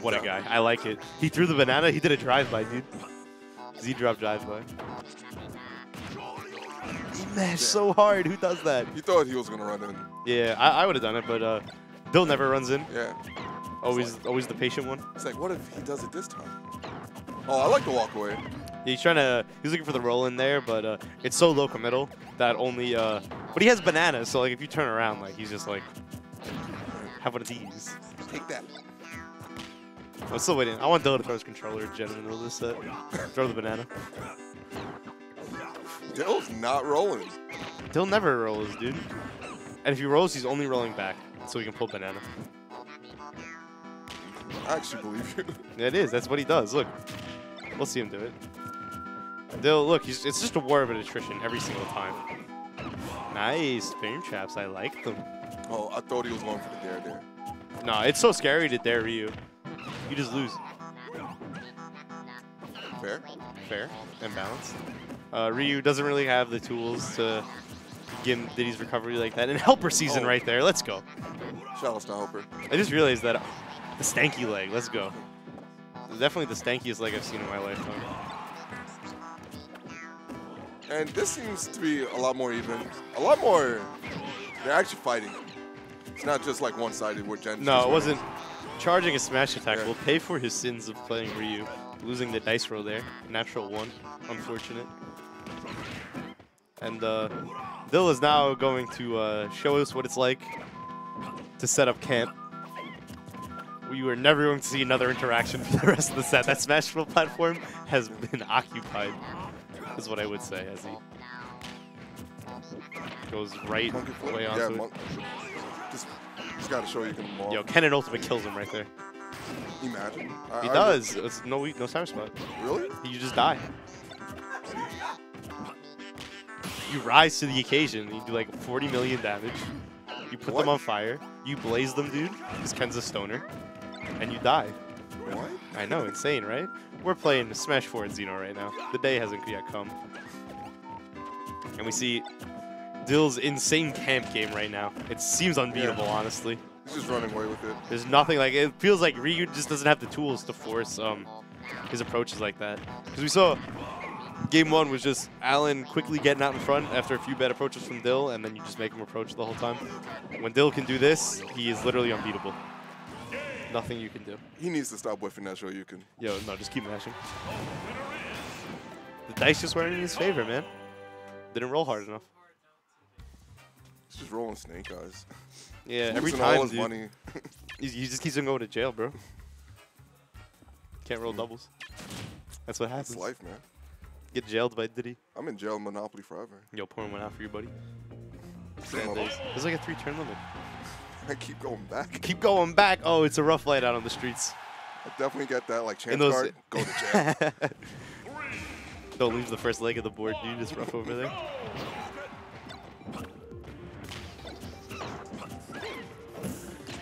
What a guy. I like it. He threw the banana. He did a drive-by, dude. Z-drop drive-by. He mashed so hard. Who does that? You thought he was going to run in. Yeah, I, I would have done it, but uh, Dill never runs in. Yeah. Always like, always the patient one. It's like, what if he does it this time? Oh, I like the walk away. Yeah, he's trying to, he's looking for the roll in there, but uh, it's so low committal that only, uh, but he has bananas, so like if you turn around, like he's just like, have one of these. Take that. I'm still waiting. I want Dill to throw his controller at Jen in the middle of this set. Throw the banana. Dill's not rolling. Dill never rolls, dude. And if he rolls, he's only rolling back, so he can pull banana. I actually believe you. It is. That's what he does. Look. We'll see him do it. Dill, look. He's, it's just a war of attrition every single time. Nice. Fame traps. I like them. Oh, I thought he was going for the dare dare. Nah, it's so scary to dare Ryu. You just lose. Fair. Fair and balanced. Uh, Ryu doesn't really have the tools to begin Diddy's recovery like that. And helper season oh. right there. Let's go. Shout out to helper. I just realized that the stanky leg. Let's go. Definitely the stankiest leg I've seen in my lifetime. And this seems to be a lot more even. A lot more. They're actually fighting. It's not just like one-sided where Jen. No, it wasn't. Charging a smash attack yeah. will pay for his sins of playing Ryu. Losing the dice roll there. Natural one. Unfortunate. And uh, Dill is now going to uh, show us what it's like to set up camp. We are never going to see another interaction for the rest of the set. That smash roll platform has been occupied, is what I would say, as he goes right way onto yeah, it. Just Just gotta show you can walk. Yo, Ken and Ultimate kills him right there. Imagine. I, he I does. Would. It's no no time spot. Really? You just die. You rise to the occasion. You do like forty million damage. You put what? them on fire. You blaze them, dude. Because Ken's a stoner. And you die. What? I know, insane, right? We're playing Smash four at Xeno right now. The day hasn't yet come. And we see Dill's insane camp game right now. It seems unbeatable, yeah. honestly. He's just running away with it. There's nothing like it. Feels like Ryu just doesn't have the tools to force um his approaches like that. Because we saw game one was just Alan quickly getting out in front after a few bad approaches from Dill, and then you just make him approach the whole time. When Dill can do this, he is literally unbeatable. Nothing you can do. He needs to stop whiffing that Shoryuken. Yo, no, just keep mashing. The dice just weren't in his favor, man. Didn't roll hard enough. He's just rolling snake eyes. Yeah, every time, all his dude, money. He just keeps him going to jail, bro. Can't roll mm. doubles. That's what happens. That's life, man. Get jailed by Diddy. I'm in jail Monopoly forever. Yo, pouring one out for you, buddy. There's like a three-turn limit. I keep going back. Keep going back. Oh, it's a rough light out on the streets. I definitely get that, like, chance card. Go to jail. Don't lose the first leg of the board, dude. It's rough over there.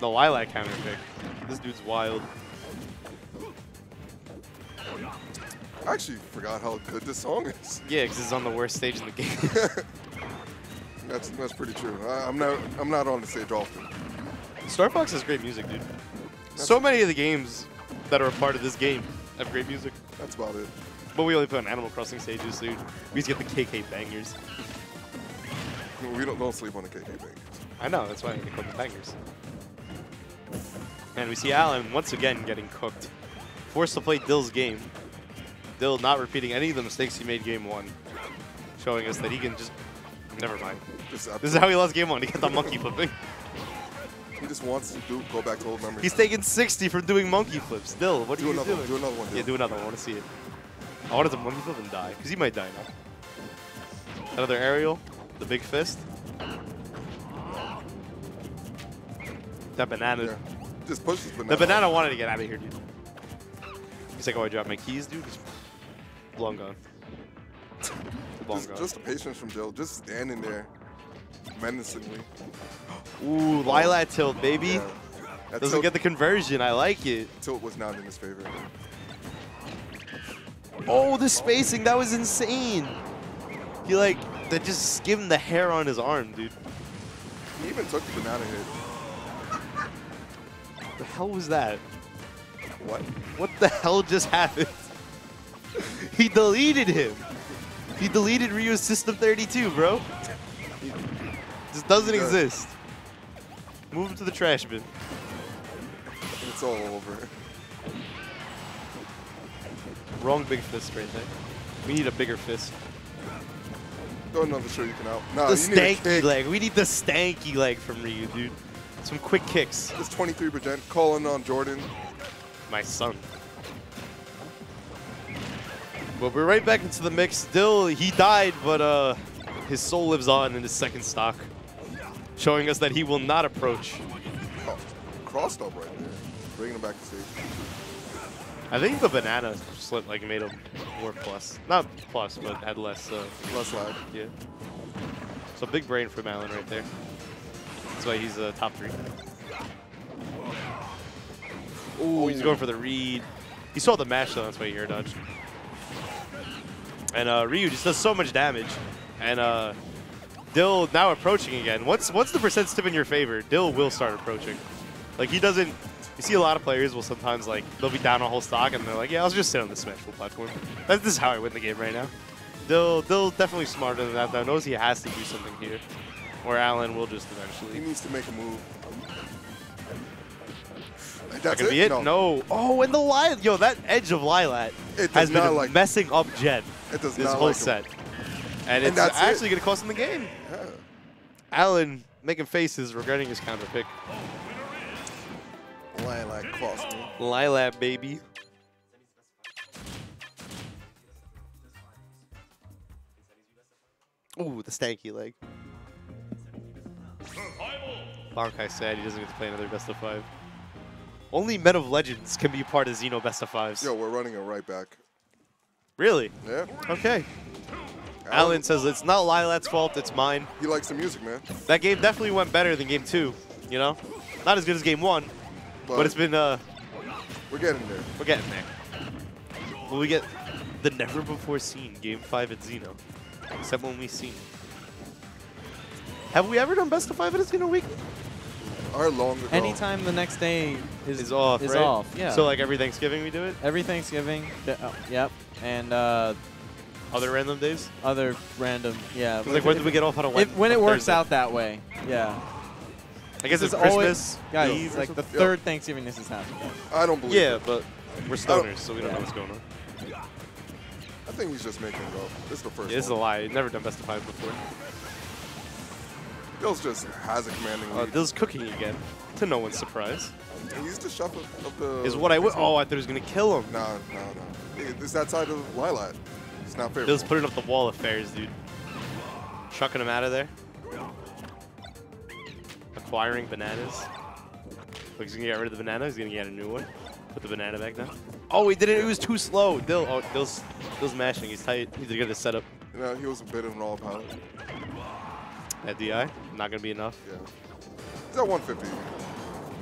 The Lilac counter pick. This dude's wild. I actually forgot how good this song is. Yeah, because it's on the worst stage in the game. That's that's pretty true. I, I'm not I'm not on the stage often. Star Fox has great music, dude. That's so many of the games that are a part of this game have great music. That's about it. But we only play on Animal Crossing stages, dude. We just get the K K bangers. We don't don't sleep on the K K bangers. I know. That's why we call them bangers. And we see Alan once again getting cooked, forced to play Dill's game. Dill not repeating any of the mistakes he made game one, showing us that he can just. Never mind. This is how he lost game one. He got the monkey flipping. He just wants to do, go back to old memories. He's taking sixty for doing monkey flips. Dill, what do you doing? Do another one. Dill. Yeah, do another one. I want to see it. I wanted to monkey flip and die, because he might die now. Another aerial, the big fist. That banana. Yeah. Just push this banana. The banana wanted to get out of here, dude. He's like, oh, I dropped my keys, dude. Just long gone. Just, just the patience from Dill, just standing there menacingly. Ooh, Lilac tilt, baby. Yeah. Doesn't tilt, get the conversion. I like it. Tilt was not in his favor. Oh, the spacing. That was insane. He, like, that just skimmed the hair on his arm, dude. He even took the banana hit. What the hell was that? What? What the hell just happened? He deleted him. He deleted Ryu's System thirty-two, bro. This doesn't yeah. exist. Move him to the trash bin. It's all over. Wrong big fist right there. We need a bigger fist. Don't know for sure you can out. Nah, the you stanky need leg. We need the stanky leg from Ryu, dude. Some quick kicks. This twenty-three percent calling on Jordan. My son. But we're right back into the mix. Dill, he died, but uh, his soul lives on in his second stock, showing us that he will not approach. Oh, crossed up right there, bringing him back to stage. I think the banana slip like made him more plus, not plus, but had less. Uh, less lag. Yeah. So big brain from Alan right there. That's why he's uh, top three. Ooh, he's going for the read. He saw the mash though, that's why he air dodged. And uh, Ryu just does so much damage. And uh, Dill now approaching again. Once, once the percents tip in your favor, Dill will start approaching. Like, he doesn't... You see a lot of players will sometimes, like, they'll be down a whole stock, and they're like, yeah, I'll just sit on the Smashful platform. That's, this is how I win the game right now. Dill, Dill definitely smarter than that, though. Knows he has to do something here. Or Alan will just eventually... He needs to make a move. That's that could it? be it? No. no. Oh, and the Lilac... Yo, that edge of Lilac has been like messing up Jen. It does this not whole like set. And, and it's actually it. going to cost him the game. Yeah. Alan making faces regretting his counter pick. Lilac cost me. Lilac, baby. Ooh, the stanky leg. Bankai said he doesn't get to play another best of five. Only Men of Legends can be part of Xeno best of fives. Yo, we're running it right back. Really? Yeah. Okay. Alan, Alan says it's not Lilac's fault, it's mine. He likes the music, man. That game definitely went better than game two, you know? Not as good as game one, but, but it's been... Uh, we're getting there. We're getting there. Will we get the never-before-seen game five at Xeno? Except when we seen. Have we ever done best of five at a Xeno week? Our long ago. Anytime the next day is, is off, is right? off, yeah. So like every Thanksgiving we do it? Every Thanksgiving, oh, yep. And uh, Other random days? Other random, yeah. Like, if, when did we get off on a Wednesday? When it works Thursday. out that way, yeah. I guess it's, it's Christmas always, Eve. Guys, like the third yeah. Thanksgiving this is happening. I don't believe Yeah, it. but we're stoners, so we don't yeah. know what's going on. I think he's just making it go. This is the first yeah, This one. is a lie. He's never done best of five before. Dill's just has a commanding lead. Uh, Dill's cooking again, to no one's surprise. He used to shove up, up the... Is what I would... Oh, I thought he was going to kill him. No, no, no. It's that side of Lilac. It's not fair. Dill's putting up the wall of fairs, dude. Chucking him out of there. Acquiring bananas. Look, he's going to get rid of the banana. He's going to get a new one. Put the banana back down. Oh, he didn't. It was too slow. Dill, oh, Dill's, Dill's mashing. He's tight. He's going to get a setup. You know, he was a bit of an all pilot. At D I? Not going to be enough. Yeah. He's at one fifty.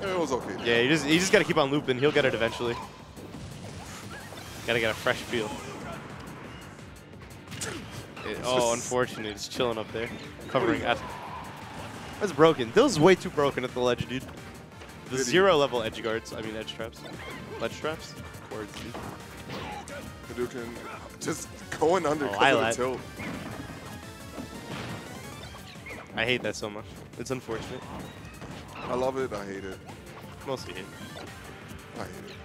It was okay. Dude. Yeah, you just, you just got to keep on looping. He'll get it eventually. Got to get a fresh feel. It, oh, unfortunately, it's chilling up there. Covering at. That's broken. Dill's way too broken at the ledge, dude. The zero level edge guards, I mean edge traps. Ledge traps? Words, dude. Hadouken just going under oh, I lied. tilt. I hate that so much. It's unfortunate. I love it, I hate it. Mostly hate it. I hate it.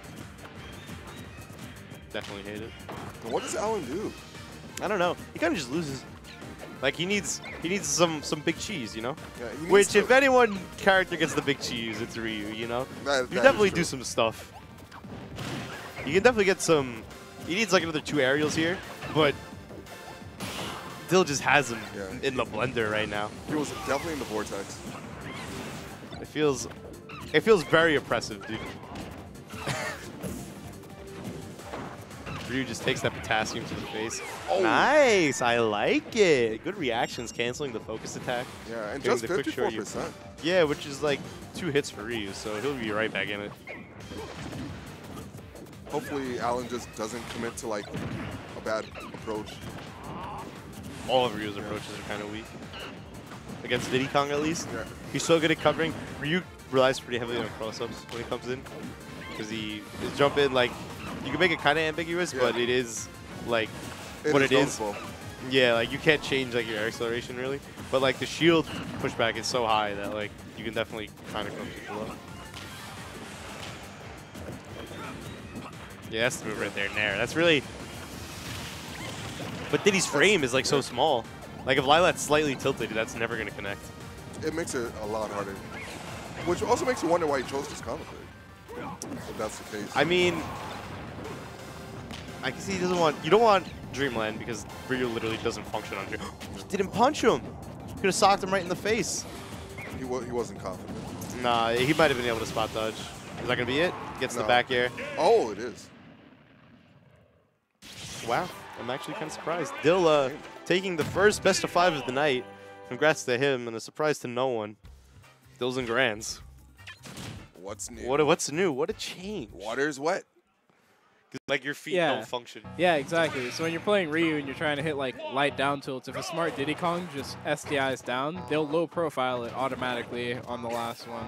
Definitely hate it. What does Alan do? I don't know. He kind of just loses. Like he needs, he needs some some big cheese, you know. Yeah, Which, to. if anyone character gets the big cheese, it's Ryu, you know. That, you that definitely do some stuff. You can definitely get some. He needs like another two aerials here, but Dill just has him yeah, in he, the blender right now. He was definitely in the vortex. It feels, it feels very oppressive, dude. Ryu just takes that potassium to the face. Oh. Nice, I like it. Good reactions, canceling the focus attack. Yeah, and just fifty-four percent. Yeah, which is like two hits for Ryu, so he'll be right back in it. Hopefully, Alan just doesn't commit to like a bad approach. All of Ryu's yeah. approaches are kind of weak. Against Diddy Kong, at least. Yeah. He's so good at covering. Ryu relies pretty heavily on cross-ups when he comes in, because he his jump in like. You can make it kind of ambiguous, yeah. but it is like it what is it is. Noticeable. Yeah, like you can't change like your acceleration really, but like the shield pushback is so high that like you can definitely kind of come to the low. Yeah, that's the move right there and there. That's really. But Diddy's frame that's, is like yeah. so small. Like if Lila's slightly tilted, that's never gonna connect. It makes it a lot harder, which also makes you wonder why he chose this combo. If that's the case. I mean. I can see he doesn't want, you don't want Dreamland because Ryu literally doesn't function on Dreamland. He didn't punch him. He could have socked him right in the face. He, wa he wasn't confident. Nah, he might have been able to spot dodge. Is that going to be it? Gets no. the back air. Oh, it is. Wow, I'm actually kind of surprised. Dill uh, taking the first best of five of the night. Congrats to him and a surprise to no one. Dills and Grands. What's new? What, what's new? What a change. Water's wet. Like your feet yeah. don't function. Yeah, exactly. So when you're playing Ryu and you're trying to hit like light down tilts, if a smart Diddy Kong just S D Is down, they'll low profile it automatically on the last one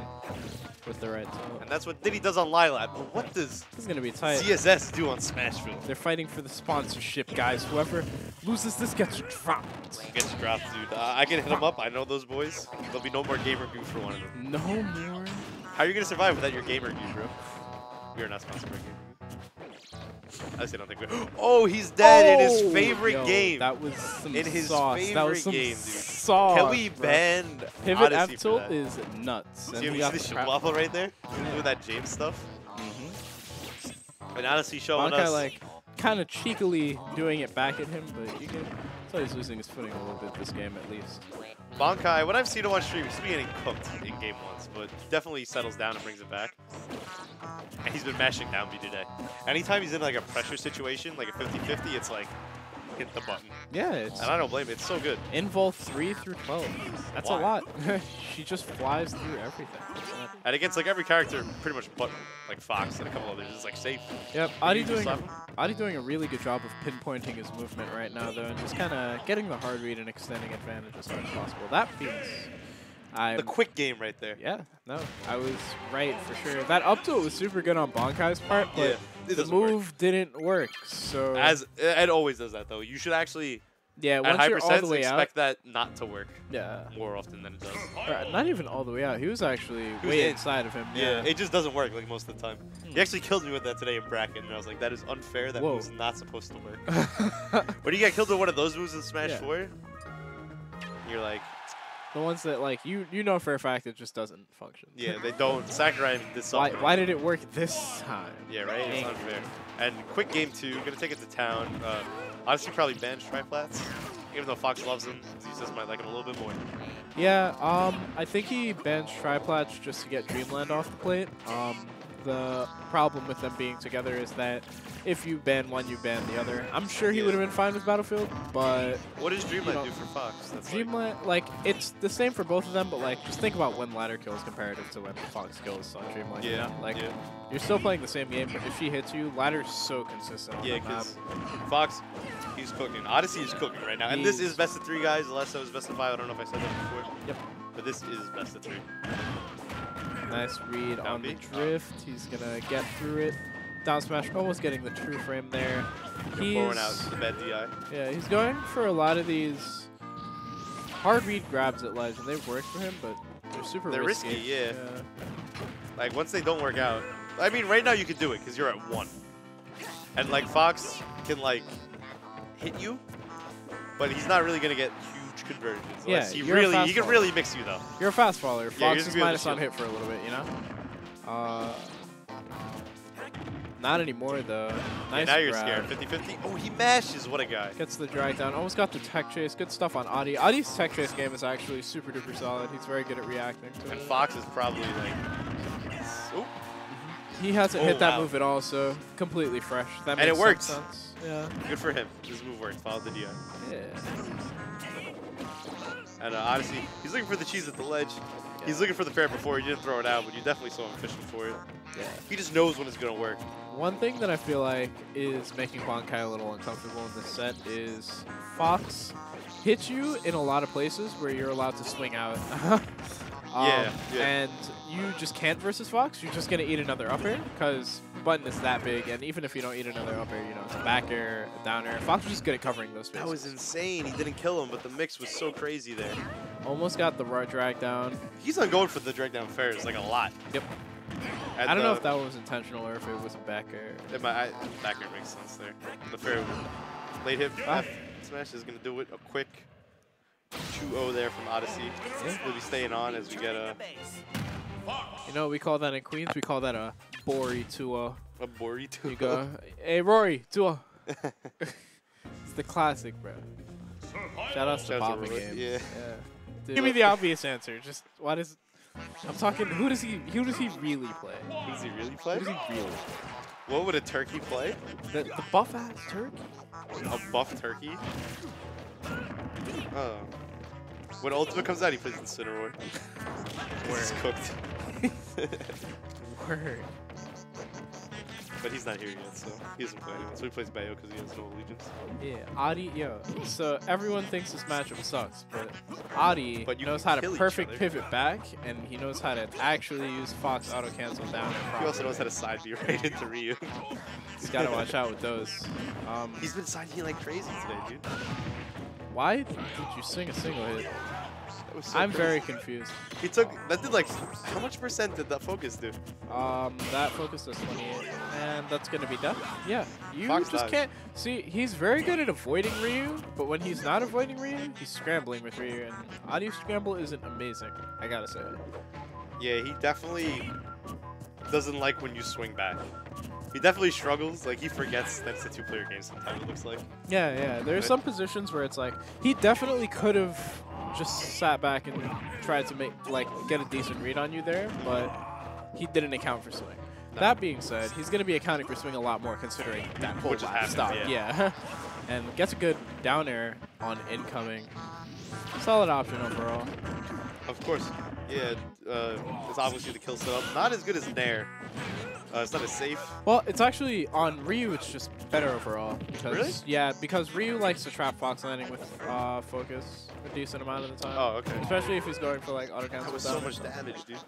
with the right tilt. And that's what Diddy does on Lilac. But what does this is gonna be tight. Z S S do on Smashville? They're fighting for the sponsorship, guys. Whoever loses this gets dropped. Gets dropped, dude. Uh, I can hit them up. I know those boys. There'll be no more gamer goo for one of them. No more. How are you gonna survive without your gamer goo, bro? We are not sponsored by gamer goo. I still don't think we're oh, he's dead oh, in his favorite yo, game. That was some in his sauce. Favorite that was some game, dude. Sauce, Can we ban Pivot F tilt is nuts. And see, we got see the shuffle right there? Yeah. Look at that James stuff. Mm -hmm. And Odyssey showing Bankai, us. Like, kind of cheekily doing it back at him, but you can tell he's losing his footing a little bit this game at least. Bankai, what I've seen him on stream, he's been getting cooked in game once, but definitely settles down and brings it back. And he's been mashing down B today. Anytime he's in like a pressure situation, like a fifty fifty, it's like, hit the button. Yeah. It's and I don't blame it. It's so good. Invol three through twelve. That's Why? a lot. She just flies through everything. And against like every character, pretty much button, like Fox and a couple others, it's like safe. Yep. Adi doing, Adi doing a really good job of pinpointing his movement right now, though, and just kind of getting the hard read and extending advantage as much as possible. That piece. I'm the quick game right there. Yeah, no, I was right for sure. That up tilt was super good on Bankai's part, but yeah. it the move work. didn't work. So as it always does that though. You should actually yeah once at you're all the way expect out, that not to work. Yeah, more often than it does. Right, not even all the way out. He was actually he was way in. inside of him. Yeah. yeah, it just doesn't work like most of the time. Mm. He actually killed me with that today in bracket, and I was like, that is unfair. That Whoa. move's not supposed to work. When you get killed with one of those moves in Smash yeah. Four, you're like. The ones that, like, you you know for a fact it just doesn't function. Yeah, they don't. Sakurai did something. Why, why did it work this time? Yeah, right? Dang. It's unfair. And quick game two. Going to take it to town. Uh, Odyssey probably bans Triplats, even though Fox loves him. He just might like him a little bit more. Yeah, um, I think he bans Triplats just to get Dreamland off the plate. Um, the problem with them being together is that if you ban one, you ban the other. I'm sure he yeah. would have been fine with Battlefield, but... What does Dreamland you know, do for Fox? That's Dreamland, like, it's the same for both of them, but, like, just think about when ladder kills comparative to when Fox kills on Dreamland. Yeah, Like, yeah. you're still playing the same game, but if she hits you, ladder's so consistent. Yeah, because Fox, he's cooking. Odyssey is cooking right now. And he's this is best of three, guys. The last time was best of five. I don't know if I said that before. Yep. But this is best of three. Nice read Down on B. the drift. Oh. He's going to get through it. Down smash, almost getting the true frame there. He's, out to the bad D I. Yeah, he's going for a lot of these hard read grabs at ledge, and they work for him, but they're super they're risky. They're risky, yeah. yeah. Like, once they don't work out. I mean, right now you could do it, because you're at one. And, like, Fox can, like, hit you, but he's not really going to get huge conversions. Yeah, he, really, he can really mix you, though. You're a fast faller. Fox yeah, is minus on hit for a little bit, you know? Uh... Not anymore, though. Nice yeah, now you're grab. scared. fifty fifty. Oh, he mashes. What a guy. Gets the drag down. Almost got the tech chase. Good stuff on Adi. Adi's tech chase game is actually super duper solid. He's very good at reacting to it. And Fox is probably like... Oh. He hasn't oh, hit that wow. move at all, so completely fresh. That makes and it works. Sense. Yeah. Good for him. This move worked. Follow the D I. Yeah. And uh, Odyssey, he's looking for the cheese at the ledge. Yeah. He's looking for the fair before. He didn't throw it out, but you definitely saw him fishing for it. Yeah. He just knows when it's going to work. One thing that I feel like is making Bankai a little uncomfortable in this set is Fox hits you in a lot of places where you're allowed to swing out. um, yeah, yeah. And you just can't versus Fox. You're just going to eat another up air because button is that big, and even if you don't eat another up air, you know, it's a back air, a down air. Fox was just good at covering those spaces. That was insane. He didn't kill him, but the mix was so crazy there. Almost got the drag down. He's not going for the drag down fairs, like a lot. Yep. At I don't know if that was intentional or if it was a back air. It might, I, back air makes sense there. The fair late hit ah. smash is going to do it. A quick two oh there from Odyssey. Yeah. We'll be staying on as we get a... You know what we call that in Queens? We call that a... Bori two oh. A Bori two oh. You go, hey Rory, two oh. It's the classic, bro. Shout outs to Papa Games. Yeah. yeah. Dude, give me the obvious answer. Just why does I'm talking? Who does he? Who does he really play? Who does he really play? Who does he really? What would a turkey play? The, the buff ass turkey. A buff turkey. Oh. When Ultimate comes out, he plays Incineroar. It's cooked. Word. But he's not here yet, so he doesn't play anyone. So he plays Bayo because he has no allegiance. Yeah, Adi, yo. So everyone thinks this matchup sucks, but Adi but knows how to perfect pivot back, and he knows how to actually use Fox auto cancel down. He also knows how to side B right into Ryu. He's got to watch out with those. Um, he's been side B like crazy today, dude. Why did you sing a single hit? So I'm crazy. very confused. He took that did like how much percent did that focus do? Um, that focus does twenty-eight, and that's gonna be done. Yeah, you Fox just dive. can't see. He's very good at avoiding Ryu, but when he's not avoiding Ryu, he's scrambling with Ryu, and Audio Scramble isn't amazing. I gotta say. Yeah, he definitely doesn't like when you swing back. He definitely struggles. Like, he forgets that it's a two-player game sometimes, it looks like. Yeah, yeah. There are some positions where it's like, he definitely could have just sat back and tried to make, like, get a decent read on you there, but he didn't account for swing. No. That being said, he's going to be accounting for swing a lot more considering that whole last stop. Yeah. yeah. And gets a good down air on incoming. Solid option overall. Of course. Yeah, uh, it's obviously the kill setup. Not as good as Nair. Uh, it's not as safe. Well, it's actually on Ryu. It's just better overall. Because, really? Yeah, because Ryu likes to trap Fox landing with uh, focus a decent amount of the time. Oh, okay. Especially if he's going for like auto cancel. That was so much damage, dude.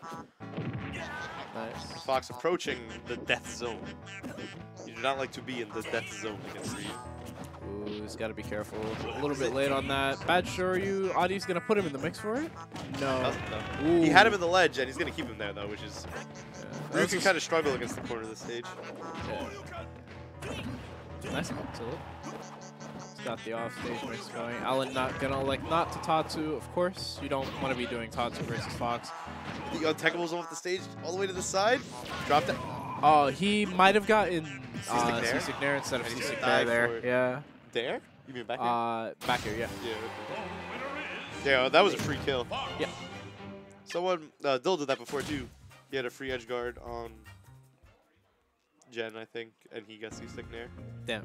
Nice. Fox approaching the death zone. You do not like to be in the death zone against Ryu. Ooh, he's got to be careful. A little bit late on that. Bad Shoryu. Adi's going to put him in the mix for it? No. He had him in the ledge, and he's going to keep him there, though, which is... Yeah. Ryu can kind of struggle against the corner of the stage. Yeah. Nice tilt. He's got the off-stage mix going. Alan not going to elect not to Tatsu, of course. You don't want to be doing Tatsu versus Fox. The untackable's off the stage all the way to the side. Dropped it. Oh, he might have gotten uh, C-Stick Nair instead of C-Stick Nair there. Yeah. There? You mean back here? Uh, back here, yeah. Yeah, yeah, that was a free kill. Yeah. Someone, uh, Dill did that before too. He had a free edge guard on Jen, I think, and he got C-Stick Nair. Damn.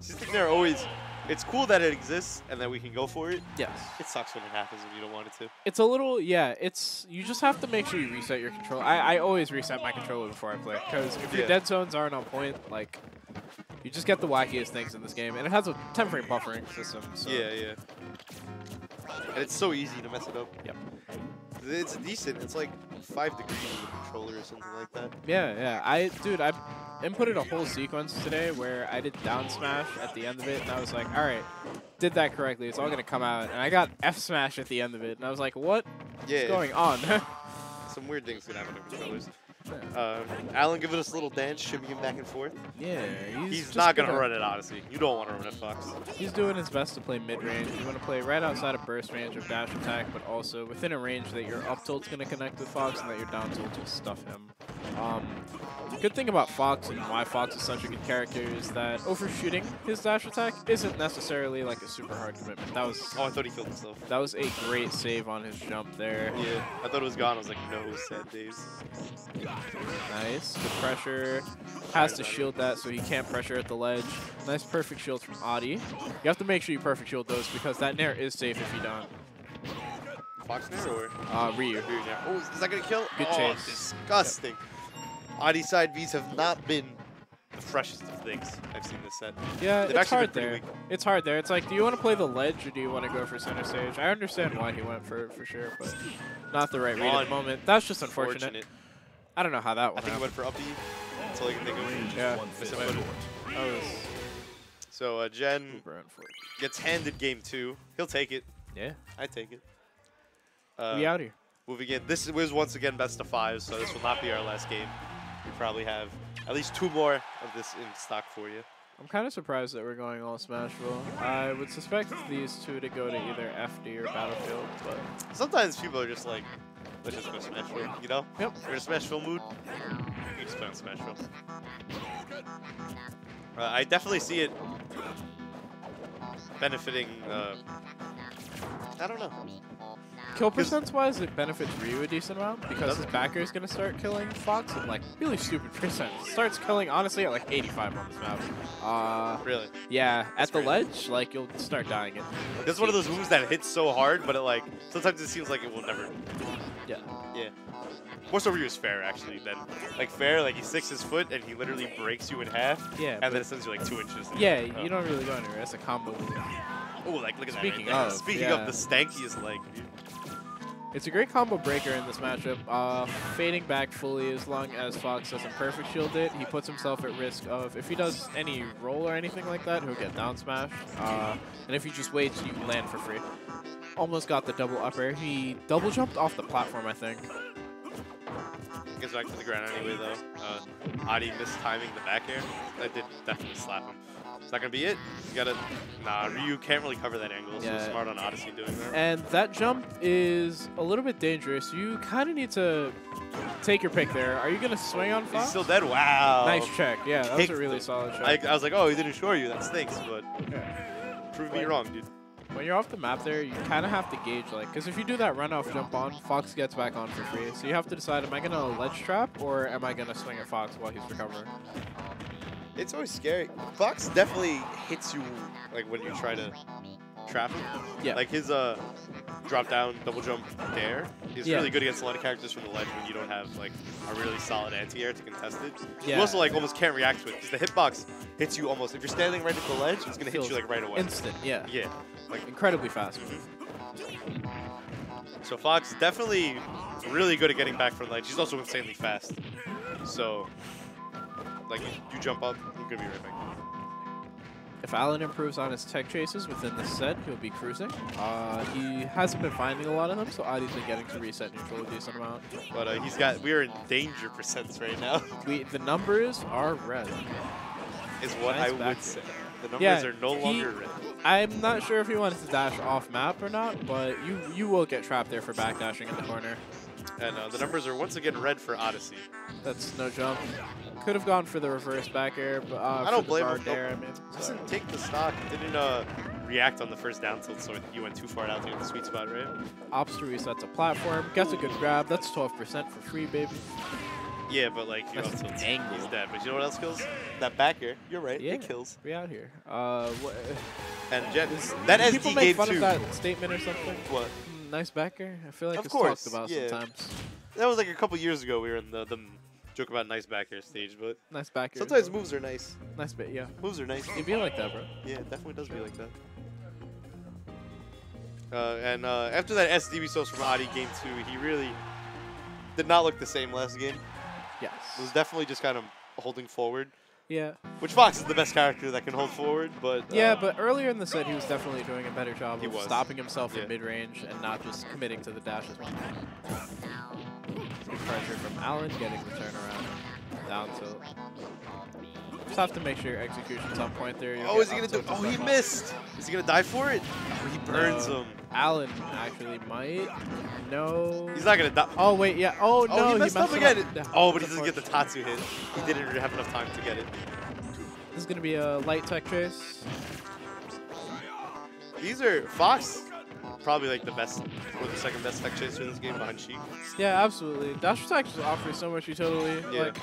C-Stick Nair always, it's cool that it exists and that we can go for it. Yes. It sucks when it happens and you don't want it to. It's a little, yeah, it's, you just have to make sure you reset your controller. I, I always reset my controller before I play, because if yeah. your dead zones aren't on point, like, you just get the wackiest things in this game. And it has a ten frame buffering system. So. Yeah, yeah. And it's so easy to mess it up. Yep. It's decent. It's like five degrees on the controller or something like that. Yeah, yeah. I, dude, I inputted a whole sequence today where I did down smash at the end of it, and I was like, all right, did that correctly. It's all going to come out. And I got F smash at the end of it, and I was like, what yeah, is going on? Some weird things can happen to controllers. Uh, Alan giving us a little dance, shimmying him back and forth. Yeah, he's, he's not gonna, gonna run it, Odyssey. You don't want to run it, Fox. He's doing his best to play mid range. You want to play right outside of burst range of dash attack, but also within a range that your up tilt's gonna connect with Fox and that your down tilt will stuff him. Um, good thing about Fox and why Fox is such a good character is that overshooting his dash attack isn't necessarily like a super hard commitment. That was oh, I thought he killed himself. That was a great save on his jump there. Yeah, I thought it was gone. I was like, no, sad days. Nice. Good pressure. Has to shield that so he can't pressure at the ledge. Nice perfect shield from Adi. You have to make sure you perfect shield those because that Nair is safe if you don't. Fox Nair or? Uh, Ryu. Ryu Nair. Oh, is that going to kill? Good chase. Oh, disgusting. Yep. Adi's side Vs have not been the freshest of things I've seen this set. Yeah, They've it's hard there. Weak. It's hard there. It's like, do you want to play the ledge or do you want to go for center stage? I understand why he went for it for sure, but not the right read at the moment. That's just unfortunate. Fortunate. I don't know how that went. I think he went for up E. That's all I can think of. Yeah. Was so uh, Jen gets handed game two. He'll take it. Yeah. I take it. Uh, we out here. Moving in. This is once again best of five, so this will not be our last game. We probably have at least two more of this in stock for you. I'm kind of surprised that we're going all Smashville. I would suspect these two to go to either F D or Battlefield, but sometimes people are just like, let's just go Smashville, you know? Yep. We're in a Smashville mood. We just play on Smashville. Uh, I definitely see it benefiting. Uh, I don't know. Kill percent wise, it benefits Ryu a decent amount because his backer is going to start killing Fox at like really stupid percent. Starts killing honestly at like eighty-five on this map. Uh, really? Yeah, at the ledge, like you'll start dying it. This is one of those moves that hits so hard, but it like sometimes it seems like it will never. Yeah. Yeah. More so Ryu is fair actually. Then like fair, like he sticks his foot and he literally breaks you in half. Yeah. And then it sends you like two inches. Yeah, you oh. don't really go anywhere. That's a combo move. Oh, like look at Speaking that. Right of, Speaking yeah. of, the stankiest leg, dude. It's a great combo breaker in this matchup. Uh, fading back fully as long as Fox doesn't perfect shield it. He puts himself at risk of, if he does any roll or anything like that, he'll get down smashed. Uh, and if he just waits, you land for free. Almost got the double up air. He double jumped off the platform, I think. Gets back to the ground anyway, though. Uh, Adi mistiming the back air. That did definitely slap him. Is that going to be it? You gotta, nah, Ryu can't really cover that angle, so yeah. smart on Odyssey doing that. And that jump is a little bit dangerous. You kind of need to take your pick there. Are you going to swing on Fox? He's still dead? Wow. Nice check. Yeah, that Kicked was a really solid check. I, I was like, oh, he didn't shore you. That stinks, but yeah. prove me wrong, dude. When you're off the map there, you kind of have to gauge, like, because if you do that runoff jump on, Fox gets back on for free. So you have to decide, am I going to ledge trap or am I going to swing at Fox while he's recovering? It's always scary. Fox definitely hits you, like, when you try to trap him. Yeah. Like, his uh, drop down, double jump there is yeah. really good against a lot of characters from the ledge when you don't have, like, a really solid anti-air to contest it. Yeah. You also, like, almost can't react to it because the hitbox hits you almost. If you're standing right at the ledge, it's going to hit you, like, right away. Instant, yeah. Yeah. Like, incredibly fast. Mm-hmm. So Fox definitely really good at getting back from light. She's also insanely fast. So, like, you, you jump up, you're going to be right back. If Alan improves on his tech chases within the set, he'll be cruising. Uh, he hasn't been finding a lot of them, so Adi's been getting to reset neutral a decent amount. But uh, he's got, we are in danger percents right now. We, the numbers are red. Is what nice I would say. The numbers yeah, are no he, longer red. I'm not sure if he wants to dash off map or not, but you, you will get trapped there for backdashing in the corner. And uh, the numbers are once again red for Odyssey. That's no jump. Could have gone for the reverse back air, but uh, I don't blame him. There, I mean, doesn't so. take the stock. Didn't uh, react on the first down tilt, so you went too far out to get the sweet spot, right? Obster resets a platform. Gets a good grab. That's twelve percent for free, baby. Yeah, but like you that's know, an angle. He's dead. But you know what else kills? That back air. You're right. Yeah, it kills. We out here. Uh, what? And Jen, is, that S D people make fun too. of that statement or something. What? Nice back air. I feel like of it's course. talked about yeah. sometimes. That was like a couple years ago. We were in the, the joke about nice back air stage, but nice back air. Sometimes moves are nice. Nice bit, yeah. Moves are nice. It'd be like that, bro. Yeah, it definitely does be like that. Uh, and uh, after that S D B source from Adi game two, he really did not look the same last game. Yes. It was definitely just kind of holding forward. Yeah. Which Fox is the best character that can hold forward, but... Uh, yeah, but earlier in the set, he was definitely doing a better job of was. stopping himself yeah. in mid-range and not just committing to the dash as well. Good pressure from Alan, getting the turnaround down tilt. Just have to make sure your execution's on point there. You'll oh, is he going to do... Oh, he off. missed! Is he going to die for it? Oh, he burns no. him. Alan actually might. No. He's not going to die. Oh, wait, yeah. Oh, no. Oh, he messed, he messed up again. Up. No, oh, but he doesn't get the Tatsu hit. He didn't really have enough time to get it. This is going to be a light tech chase. These are Fox. Probably like the best or the second best tech chaser in this game behind Sheik. Yeah, absolutely. Dash attack just offers so much utility. Yeah. Like,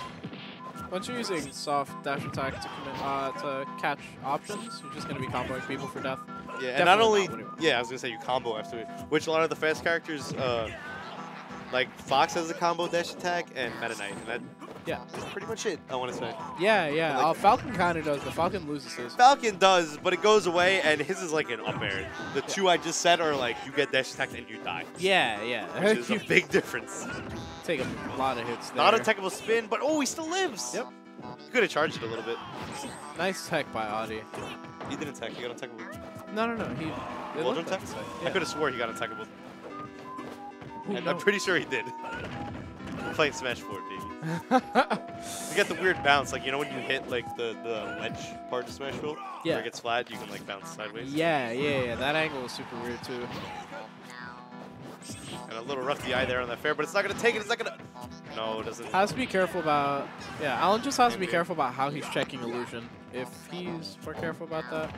once you're using soft dash attack to, commit, uh, to catch options, you're just going to be comboing people for death. Yeah, and Definitely not only, not yeah, I was going to say you combo after it, which a lot of the fast characters, uh, like Fox has a combo dash attack and Meta Knight. And that yeah. is pretty much it, I want to say. Yeah, yeah. Like, uh, Falcon kind of does, but Falcon loses his. Falcon does, but it goes away, and his is like an up air. The yeah. two I just said are like you get dash attacked and you die. Yeah, yeah. Which is a big difference. Take a lot of hits there. Not a technical spin, but oh, he still lives. Yep. You could have charged it a little bit. Nice tech by Audi. He didn't tech, he got a technical. No, no, no. He. Well, like tech? Yeah. I could have swore he got attackable. And I'm pretty sure he did. We're playing Smash four, baby. You got the weird bounce, like you know when you hit like the the ledge part of Smash roll, yeah. where it gets flat, you can like bounce sideways. Yeah, yeah, yeah. That angle is super weird too. And a little rough the eye there on that fair, but it's not gonna take it. It's not gonna. No, it doesn't. Has to be careful about. Yeah, Alan just has to be careful about how he's checking illusion. If he's more careful about that.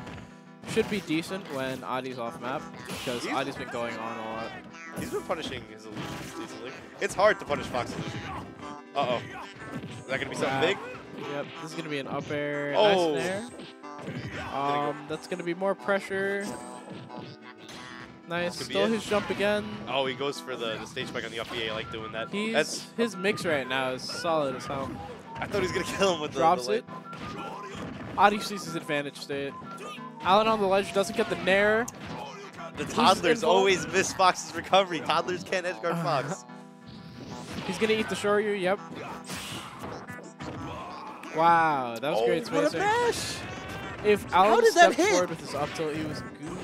Should be decent when Adi's off map, because Adi's been going on a lot. He's been punishing his illusions decently. It's hard to punish Fox's illusion. Uh-oh. Is that going to be something big? Yep, this is going to be an up air. Oh! Nice air. Um, that's going to be more pressure. Nice. Still his jump again. Oh, he goes for the, the stage spike on the up E A. I like doing that. He's, that's his mix right now is solid as hell. I thought he was going to kill him with the drops it. Adi sees his advantage state. Alan on the ledge doesn't get the nair. The toddlers always miss Fox's recovery. Toddlers can't edgeguard Fox. He's going to eat the Shoryu, yep. Wow, that was oh, great spacing. If Alan stepped forward with his up tilt, he was good.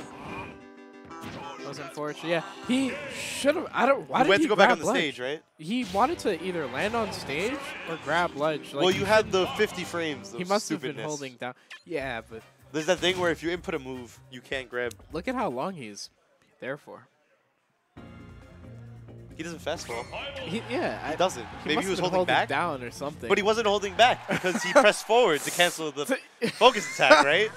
That was unfortunate. Yeah, he should have. I don't. Why he did went he to go back on the ledge? stage, right? He wanted to either land on stage or grab ledge. Like well, you had the fifty frames. He must stupidness. have been holding down. Yeah, but. There's that thing where if you input a move, you can't grab. Look at how long he's there for. He doesn't fastball. He, yeah. He I, doesn't. He Maybe he was holding, holding back. down or something. But he wasn't holding back because he pressed forward to cancel the focus attack, right?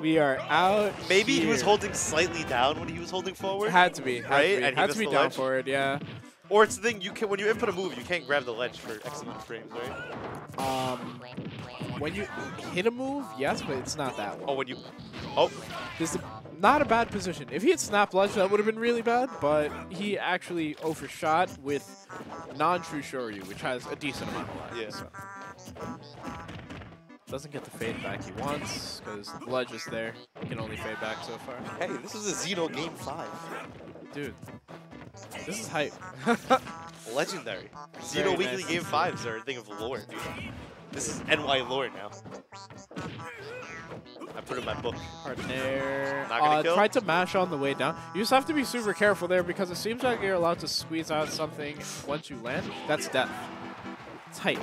We are out Maybe here. he was holding slightly down when he was holding forward. It had to be. Had right? To be. And had to be down ledge. forward, yeah. Or it's the thing, you can, when you input a move, you can't grab the ledge for X amount of frames, right? Um, when you hit a move, yes, but it's not that one. Oh, when you... Oh. This is not a bad position. If he had snapped ledge, that would have been really bad, but he actually overshot with non-true Shoryu, which has a decent amount of ledge. Yeah. So. Doesn't get the fade back he wants, because the ledge is there. He can only fade back so far. Hey, this is a Xeno game five. Dude, this is hype. Legendary. Xeno Weekly nice. Game fives are a thing of lore, dude. This is N Y lore now. I put it in my book. Partner. Not gonna uh, kill. Try to mash on the way down. You just have to be super careful there because it seems like you're allowed to squeeze out something once you land. That's death. Tight.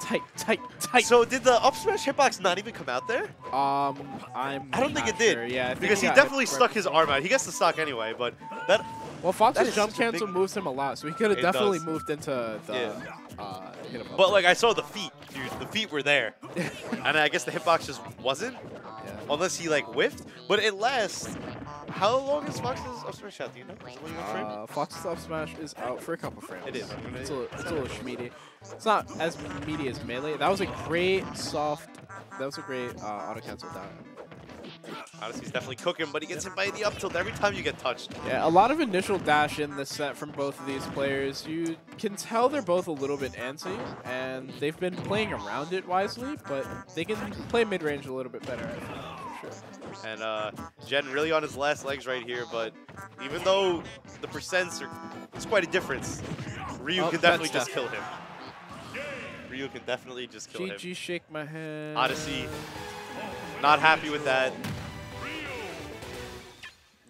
Tight, tight, tight. So did the up smash hitbox not even come out there? Um, I'm I don't think it did. Sure. Yeah, I think because he, he definitely stuck his arm out. He gets the stock anyway, but that... Well, Fox's jump cancel big... moves him a lot, so he could have definitely does. moved into the... Yeah. Uh, hit him up but, there. like, I saw the feet, dude. The feet were there. And I guess the hitbox just wasn't, yeah. unless he, like, whiffed. But it lasts... How long is Fox's up smash out? Do you know? Is it uh, Fox's up smash is out for a couple frames. It is. It's a, it's a little shmeaty. It's not as meaty as melee. That was a great soft. That was a great uh, auto cancel down. Odyssey's definitely cooking, but he gets hit by the up tilt every time you get touched. Yeah, a lot of initial dash in this set from both of these players. You can tell they're both a little bit antsy, and they've been playing around it wisely, but they can play mid-range a little bit better, I think. And uh, Jen really on his last legs right here, but even though the percents are, it's quite a difference. Ryu oh, can definitely just kill him. Ryu can definitely just kill G G him. G G shake my hand. Odyssey, not happy with that.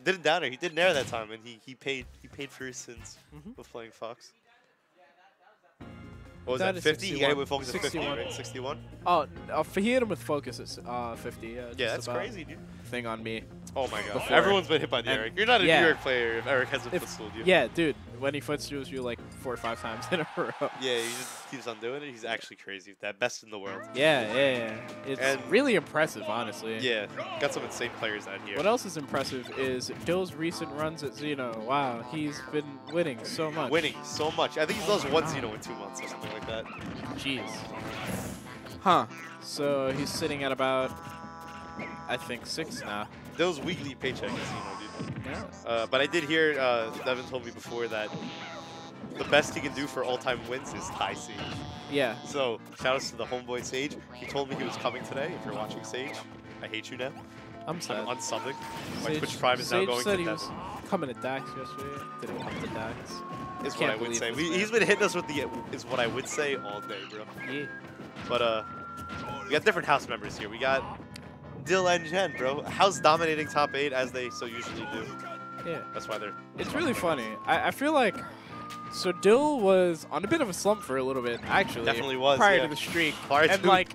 Didn't down her. He didn't air that time, and he he paid he paid for his sins mm-hmm. with playing Fox. What was that, that fifty? He got him with focus at fifty, right? sixty-one? Oh, uh, he hit him with focus at uh, fifty. Yeah, yeah that's crazy, dude. Thing on me. Oh my god. Before. Everyone's been hit by the and Eric. You're not a yeah. New York player if Eric hasn't footstooled you. Yeah, dude. When he footstools you like four or five times in a row. Yeah, he just keeps on doing it. He's actually crazy. That best in the world. Yeah, yeah, yeah. It's and really impressive, honestly. Yeah, got some insane players out here. What else is impressive is Dill's recent runs at Xeno. Wow, he's been winning so much. Winning so much. I think he's lost one Xeno in two months or something like that. Jeez. Huh. So he's sitting at about, I think, six now. Those weekly paychecks, you know, dude. Yeah. Uh, but I did hear uh, Devin told me before that the best he can do for all-time wins is tie Sage. Yeah. So shout-outs to the homeboy Sage. He told me he was coming today. If you're watching, Sage, I hate you now. I'm sad. I'm unsubbing. My Twitch Prime is Sage now going to he was coming to Dax yesterday. Didn't come to Dax. Is what I would say. We, he's been hitting us with the is what I would say all day, bro. Yeah. But uh, we got different house members here. We got Dill and Jen, bro. House dominating top eight as they so usually do. Yeah. That's why they're... It's really funny. I, I feel like... So Dill was on a bit of a slump for a little bit, actually. Definitely was, Prior yeah. to the streak. Prior and, to like,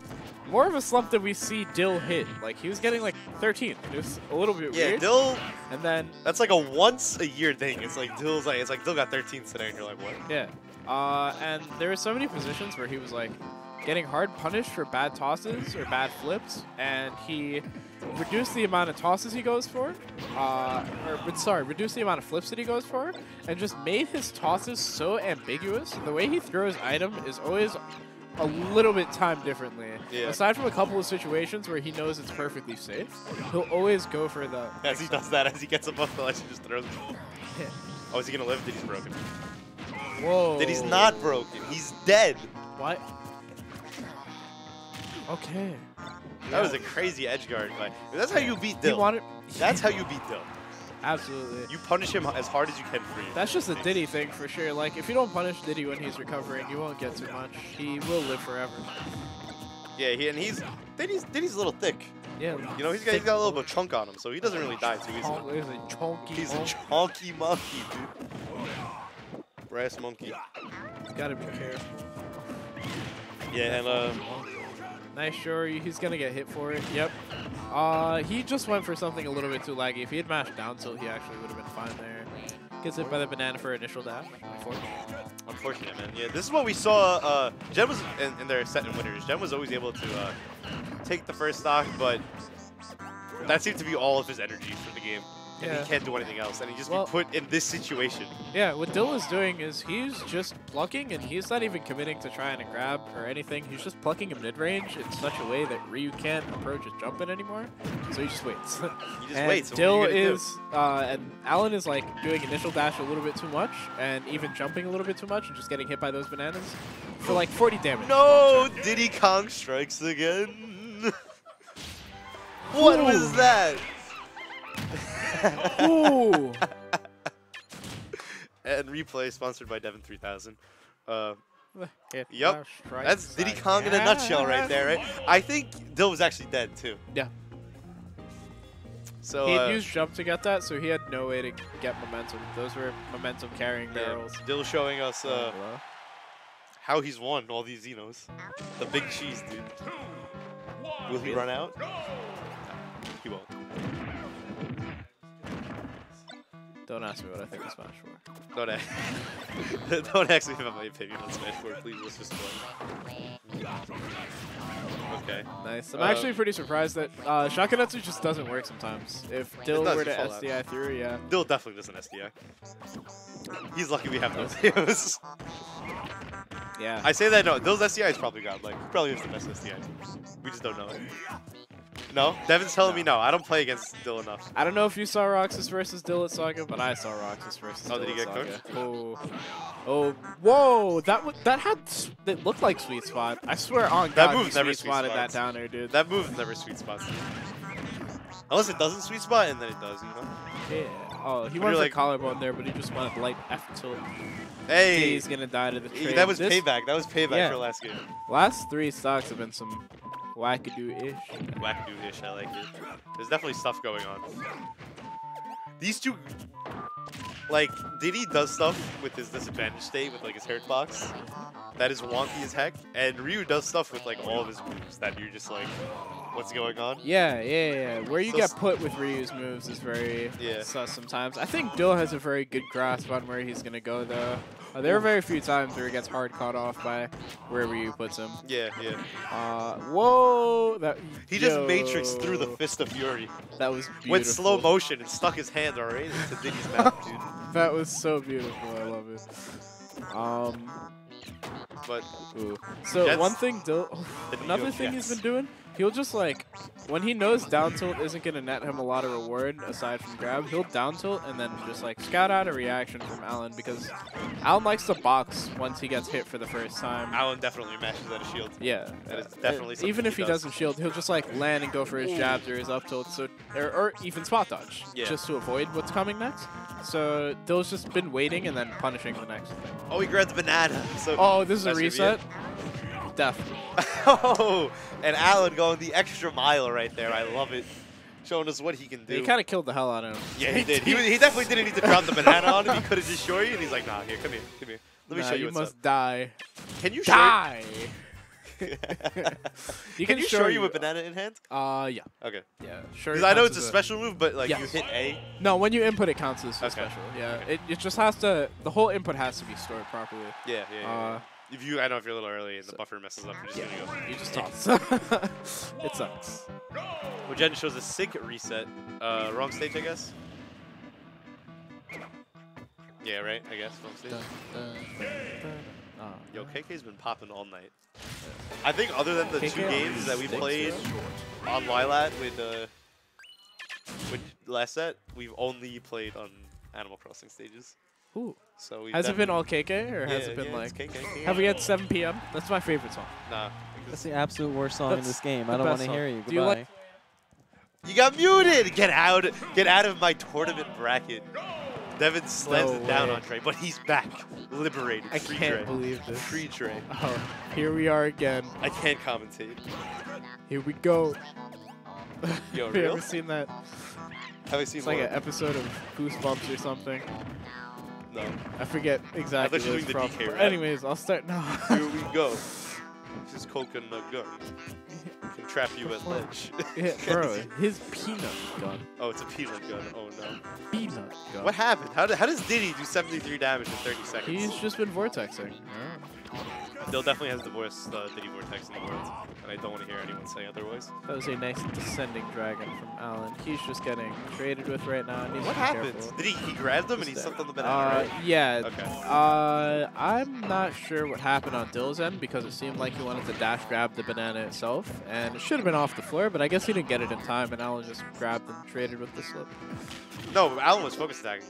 more of a slump than we see Dill hit. Like, he was getting, like, thirteen. It was a little bit yeah, weird. Yeah, Dill... And then... That's like a once-a-year thing. It's like, Dill's like... It's like, Dill got thirteen today, and you're like, what? Yeah. Uh, and there were so many positions where he was like... getting hard punished for bad tosses or bad flips, and he reduced the amount of tosses he goes for, uh, or sorry, reduced the amount of flips that he goes for, and just made his tosses so ambiguous. The way he throws item is always a little bit timed differently. Yeah. Aside from a couple of situations where he knows it's perfectly safe, he'll always go for the... As he does that, as he gets above the ledge, he just throws it. Yeah. Oh, is he going to live? Diddy's broken. Whoa. Diddy's not broken. He's dead. What? Okay. That yeah. was a crazy edgeguard fight. That's how you beat Dill. Wanted, That's how you beat Dill. Absolutely. You punish him as hard as you can for you. That's just a Diddy thing for sure. Like, if you don't punish Diddy when he's recovering, you won't get too much. He will live forever. Yeah, he, and he's Diddy's, Diddy's a little thick. Yeah. You know, he's got, he's got a little bit of chunk on him, so he doesn't really die too easily. He's a chunky He's monkey. a chunky monkey, dude. Brass monkey. Gotta be careful. Yeah, and, uh... Nice sure, he's going to get hit for it. Yep. Uh, he just went for something a little bit too laggy. If he had mashed down tilt, he actually would have been fine there. Gets hit by the banana for initial dash. Unfortunate. Unfortunate, man. Yeah, this is what we saw. Uh, Jen was in, in their set in winners. Jen was always able to uh, take the first stock, but that seemed to be all of his energy for the game. And yeah. he can't do anything else, and he just well, be put in this situation. Yeah, what Dill is doing is he's just plucking, and he's not even committing to trying to grab or anything. He's just plucking him mid-range in such a way that Ryu can't approach his jumping anymore, so he just waits. He just and waits. So Dill is, uh, and Alan is like doing initial dash a little bit too much, and even jumping a little bit too much, and just getting hit by those bananas for like forty damage. No, Diddy Kong strikes again. What Ooh. was that? Ooh. And replay sponsored by Devin three thousand. Uh, yep, that's Diddy Kong in a nutshell right there, right? I think Dill was actually dead too. Yeah. So he had uh, used jump to get that, so he had no way to get momentum. Those were momentum carrying barrels. Dill showing us uh, oh, how he's won all these Xenos. The big cheese, dude. Will he run out? No, he won't. Don't ask me what I think of Smash four. Don't ask. Don't ask me about my opinion on Smash four, please. Let's just play. Okay. Nice. I'm uh, actually pretty surprised that uh, Shakunetsu just doesn't work sometimes. If Dill were to S D I out. through, yeah. Dill definitely doesn't S D I. He's lucky we have those videos. Yeah. I say that no. Dill's S D I's probably got like probably is the best S D I. We just don't know it. No, Devin's telling no. me no. I don't play against Dill enough. I don't know if you saw Roxas versus Dill at Saga, but I saw Roxas versus. Oh, Dill did he get cooked? Oh, oh, whoa! That w that had it looked like sweet spot. I swear on that God, move never sweet spotted spots. that downer, dude. That move never sweet spots. Unless it doesn't sweet spot, and then it does, you know? Yeah. Oh, he wanted like, a collarbone there, but he just wanted light F tilt. Hey, he's gonna die to the trade. That was this, payback. That was payback yeah. for last game. Last three stocks have been some. Wackadoo-ish. Wackadoo-ish, I like it. There's definitely stuff going on. These two... Like, Diddy does stuff with his disadvantage state, with, like, his hurt box. That is wonky as heck. And Ryu does stuff with, like, all of his moves that you're just like, what's going on? Yeah, yeah, yeah. Where you so get put with Ryu's moves is very yeah. sus sometimes. I think Dill has a very good grasp on where he's going to go, though. Uh, there are very few times where he gets hard caught off by where Ryu puts him. Yeah, yeah. Uh, whoa! That, he yo. just matrixed through the Fist of Fury. That was beautiful. Went slow motion and stuck his hand already into Diddy's mouth, dude. That was so beautiful. I love it. Um, but ooh. so Jets, one thing, Dill, another thing Jets. he's been doing. He'll just like, when he knows down tilt isn't going to net him a lot of reward aside from grab, he'll down tilt and then just like scout out a reaction from Alan because Alan likes to box once he gets hit for the first time. Alan definitely matches out a shield. Yeah. That uh, is definitely it, even if he, he does. doesn't shield, he'll just like land and go for his jabs or his up tilt so, or, or even spot dodge yeah. just to avoid what's coming next. So Dill's just been waiting and then punishing the next thing. Oh, he grabbed the banana. So oh, this is a reset? Definitely. Oh, and Alan going the extra mile right there. I love it. Showing us what he can do. He kind of killed the hell out of him. Yeah, he did. He, he definitely didn't need to drop the banana on him. He could have just short you, and he's like, nah, here, come here, come here. Let me nah, show you, you what's must up. die. Can you die? you can, can you short you with banana in hand? Uh, yeah. Okay. Yeah. Sure. Because I know it's a special a, move, but like yes. you hit A. No, when you input, it counts as okay. special. Yeah. Okay. It it just has to. The whole input has to be stored properly. Yeah. Yeah. yeah, uh, yeah. If you, I know if you're a little early and the buffer messes up, you're just yeah. gonna go. You just toss. It sucks. Well, Jen shows a sig reset. Uh, wrong stage, I guess. Yeah, right. I guess wrong stage. Dun, dun, dun, dun. Yo, K K's been popping all night. I think other than the K K two games that we played yeah. on Lylat with uh, with last set, we've only played on Animal Crossing stages. Ooh. So has it been all K K or has yeah, it been yeah, like K K, K K. Have we had seven P M? That's my favorite song. Nah. That's the absolute worst song That's in this game. I don't want to hear you. Goodbye. You, like you got muted! Get out get out of my tournament bracket. Devin slams no it down way. on Trey, but he's back. Liberated. I Free can't Trey. believe this. Free Trey. Oh, here we are again. I can't commentate. Here we go. Yo, have you ever seen that? Have I seen It's more? like an episode of Goosebumps or something. No. I forget exactly what it's from. Right? Anyways, I'll start now. Here we go. This is coconut gun. Can trap you at lunch. Yeah, bro, his peanut gun. Oh, it's a peanut gun. Oh, no. Peanut gun. What happened? How, did, how does Diddy do seventy-three damage in thirty seconds? He's just been vortexing. Yeah. Dill definitely has the worst uh, Diddy vortex in the world, and I don't want to hear anyone say otherwise. That was a nice descending dragon from Alan. He's just getting traded with right now. And he's what happened? Careful. Did he, he grab them and he stepped on the banana? Uh, right? Yeah. Okay. Uh, I'm not sure what happened on Dill's end because it seemed like he wanted to dash grab the banana itself, and it should have been off the floor, but I guess he didn't get it in time, and Alan just grabbed and traded with the slip. No, Alan was focus attacking.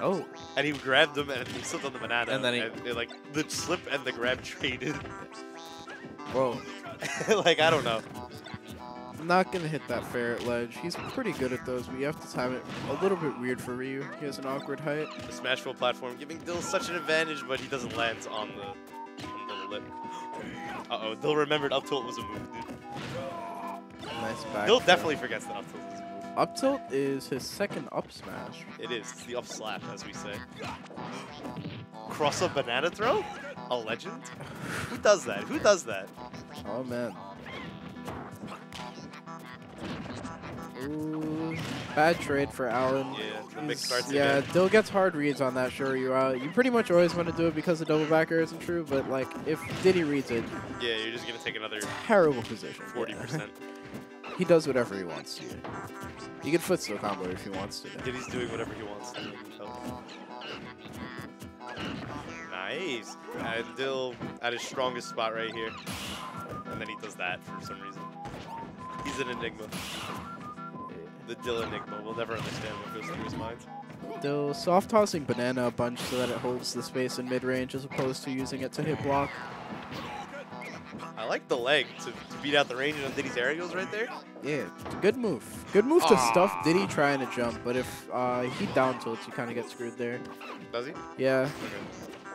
Oh. And he grabbed them and he slipped on the banana. And then he... And it, like, the slip and the grab traded. Bro. Like, I don't know. I'm not going to hit that ferret ledge. He's pretty good at those, but you have to time it a little bit weird for Ryu. He has an awkward height. The smashable platform giving Dill such an advantage, but he doesn't land on the, on the lip. Uh-oh, Dill remembered up tilt was a move, dude. Nice back. Dill definitely forgets that up tilt was a move. Up tilt is his second up smash. It is. It's the up slap, as we say. Cross up banana throw? A legend? Who does that? Who does that? Oh, man. Ooh, bad trade for Alan. Yeah, the big starts yeah Dill gets hard reads on that, sure you out. You pretty much always want to do it because the double backer isn't true, but like if Diddy reads it, yeah, you're just going to take another terrible position. forty percent. Yeah. He does whatever he wants to. He can footstool combo if he wants to. Diddy's doing whatever he wants to. Nice. Uh, Dill at his strongest spot right here. And then he does that for some reason. He's an enigma. The Dill enigma. We'll never understand what goes through his mind. Dill soft tossing banana a bunch so that it holds the space in mid range as opposed to using it to hit block. I like the leg to, to beat out the range on Diddy's aerials right there. Yeah, good move. Good move Aww. to stuff Diddy trying to jump, but if uh, he down tilts, you kind of get screwed there. Does he? Yeah.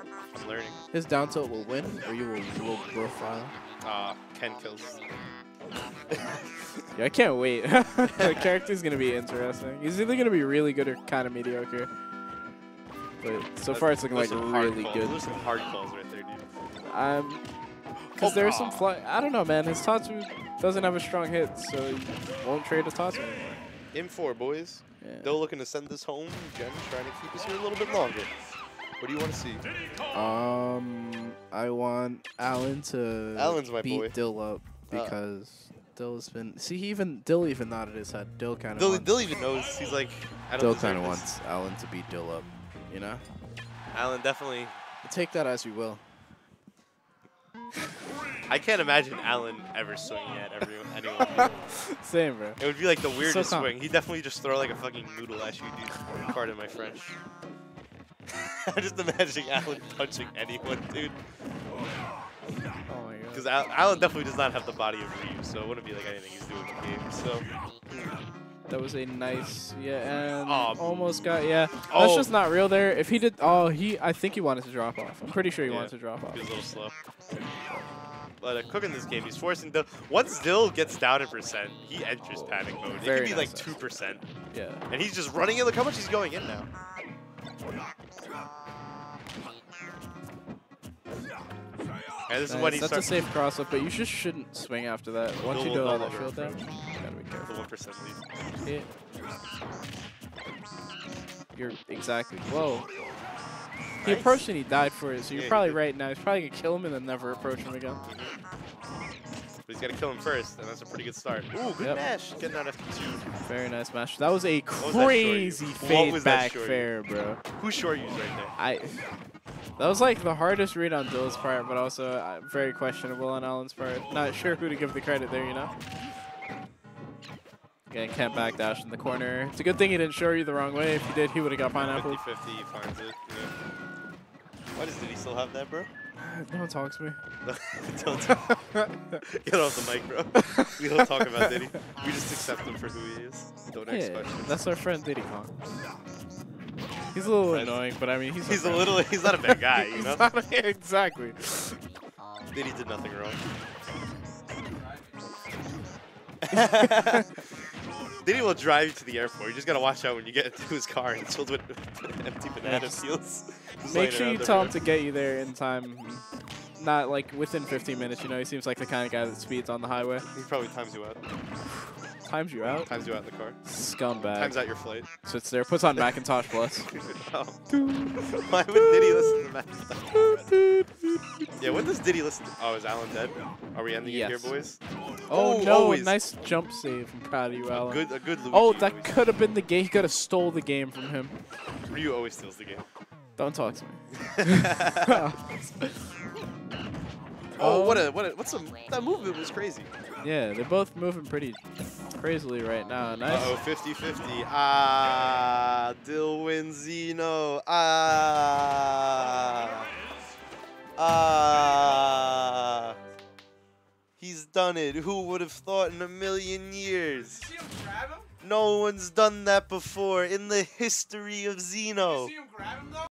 Okay. I'm learning. His down tilt will win, or you will, you will profile. Ah, uh, Ken kills. Yeah, I can't wait. The character's gonna be interesting. He's either gonna be really good or kind of mediocre. But so that's, far, it's looking like really calls. good. There's some hard calls right there, dude. Um, because oh, there's some fly. I don't know, man. His Tatsu doesn't have a strong hit, so he won't trade a Tatsu anymore. In four, boys. Yeah. They're looking to send this home. Jen trying to keep us here a little bit longer. What do you want to see? Um, I want Alan to Alan's my beat boy. Dill up because. Uh. Dill's been see he even Dill even nodded his head. Dill kind of Dill, Dill even knows he's like I don't Dill kind of wants Alan to beat Dill up, you know. Alan definitely we'll take that as we will. I can't imagine Alan ever swinging at everyone. Anyone. Same, bro. It would be like the weirdest so swing. He definitely just throw like a fucking noodle at you, dude. Pardon my French. I'm just imagining Alan punching anyone, dude. Because Alan definitely does not have the body of Ryu, so it wouldn't be like anything he's doing in the game. So that was a nice, yeah, and um, almost got, yeah. Oh. That's just not real there. If he did, oh, he, I think he wanted to drop off. I'm pretty sure he yeah, wanted to drop off. He was a little slow. But uh, Cook in this game, he's forcing Dill. Once Dill gets down in percent, he enters panic mode. Very it could be nice like two percent. Yeah. And he's just running in. Look how much he's going in now. Yeah, this nice. is when he That's starts a safe cross up, but you just shouldn't swing after that. Once you do all that shield damage, you gotta be careful. The one percent lead. You're exactly. Whoa. Nice. He approached and he died for it, so you're yeah, probably right now. He's probably gonna kill him and then never approach him again. But he's gotta kill him first, and that's a pretty good start. Ooh, good yep. mash. Getting out of F two. Very nice mash. That was a crazy fade back fair, bro. Who short used right there? I. That was like the hardest read on Dill's part, but also uh, very questionable on Alan's part. Not sure who to give the credit there, you know? Again, can't backdash in the corner. It's a good thing he didn't show you the wrong way. If he did, he would have got pineapple. fifty fifty, he finds it. Yeah. Why does Diddy still have that, bro? No one talks to me. Don't talk. Get off the mic, bro. We don't talk about Diddy. We just accept him for who he is. Don't ask yeah, questions. That's our friend Diddy Kong. He's a little Friends. annoying, but I mean, he's, he's a little, he's not a bad guy, you know? Not, exactly. Diddy did nothing wrong. Diddy will drive you to the airport. You just gotta watch out when you get into his car and it's filled with empty banana seals. Make sure you tell him to get you there in time. Not like within fifteen minutes, you know? He seems like the kind of guy that speeds on the highway. He probably times you out. Times you out? Times you out in the car. Scumbag. Times out your flight. Sits there, puts on Macintosh Plus. Oh. Why would Diddy listen to Macintosh? Yeah, what does Diddy listen to? Oh, is Alan dead? Are we ending yes. it here, boys? Oh, oh no, always. nice jump save. I'm proud of you, Alan. A good, a good Luigi. Oh, that could have been the game. He could have stole the game from him. Ryu always steals the game. Don't talk to me. Oh, what a, what a, what's a, that movement was crazy. Yeah, they're both moving pretty crazily right now. Nice. Uh oh, fifty fifty. Ah, Dill wins Xeno. Ah. Ah. He's done it. Who would have thought in a million years? Did you see him grab him? No one's done that before in the history of Xeno. Did you see him grab him though?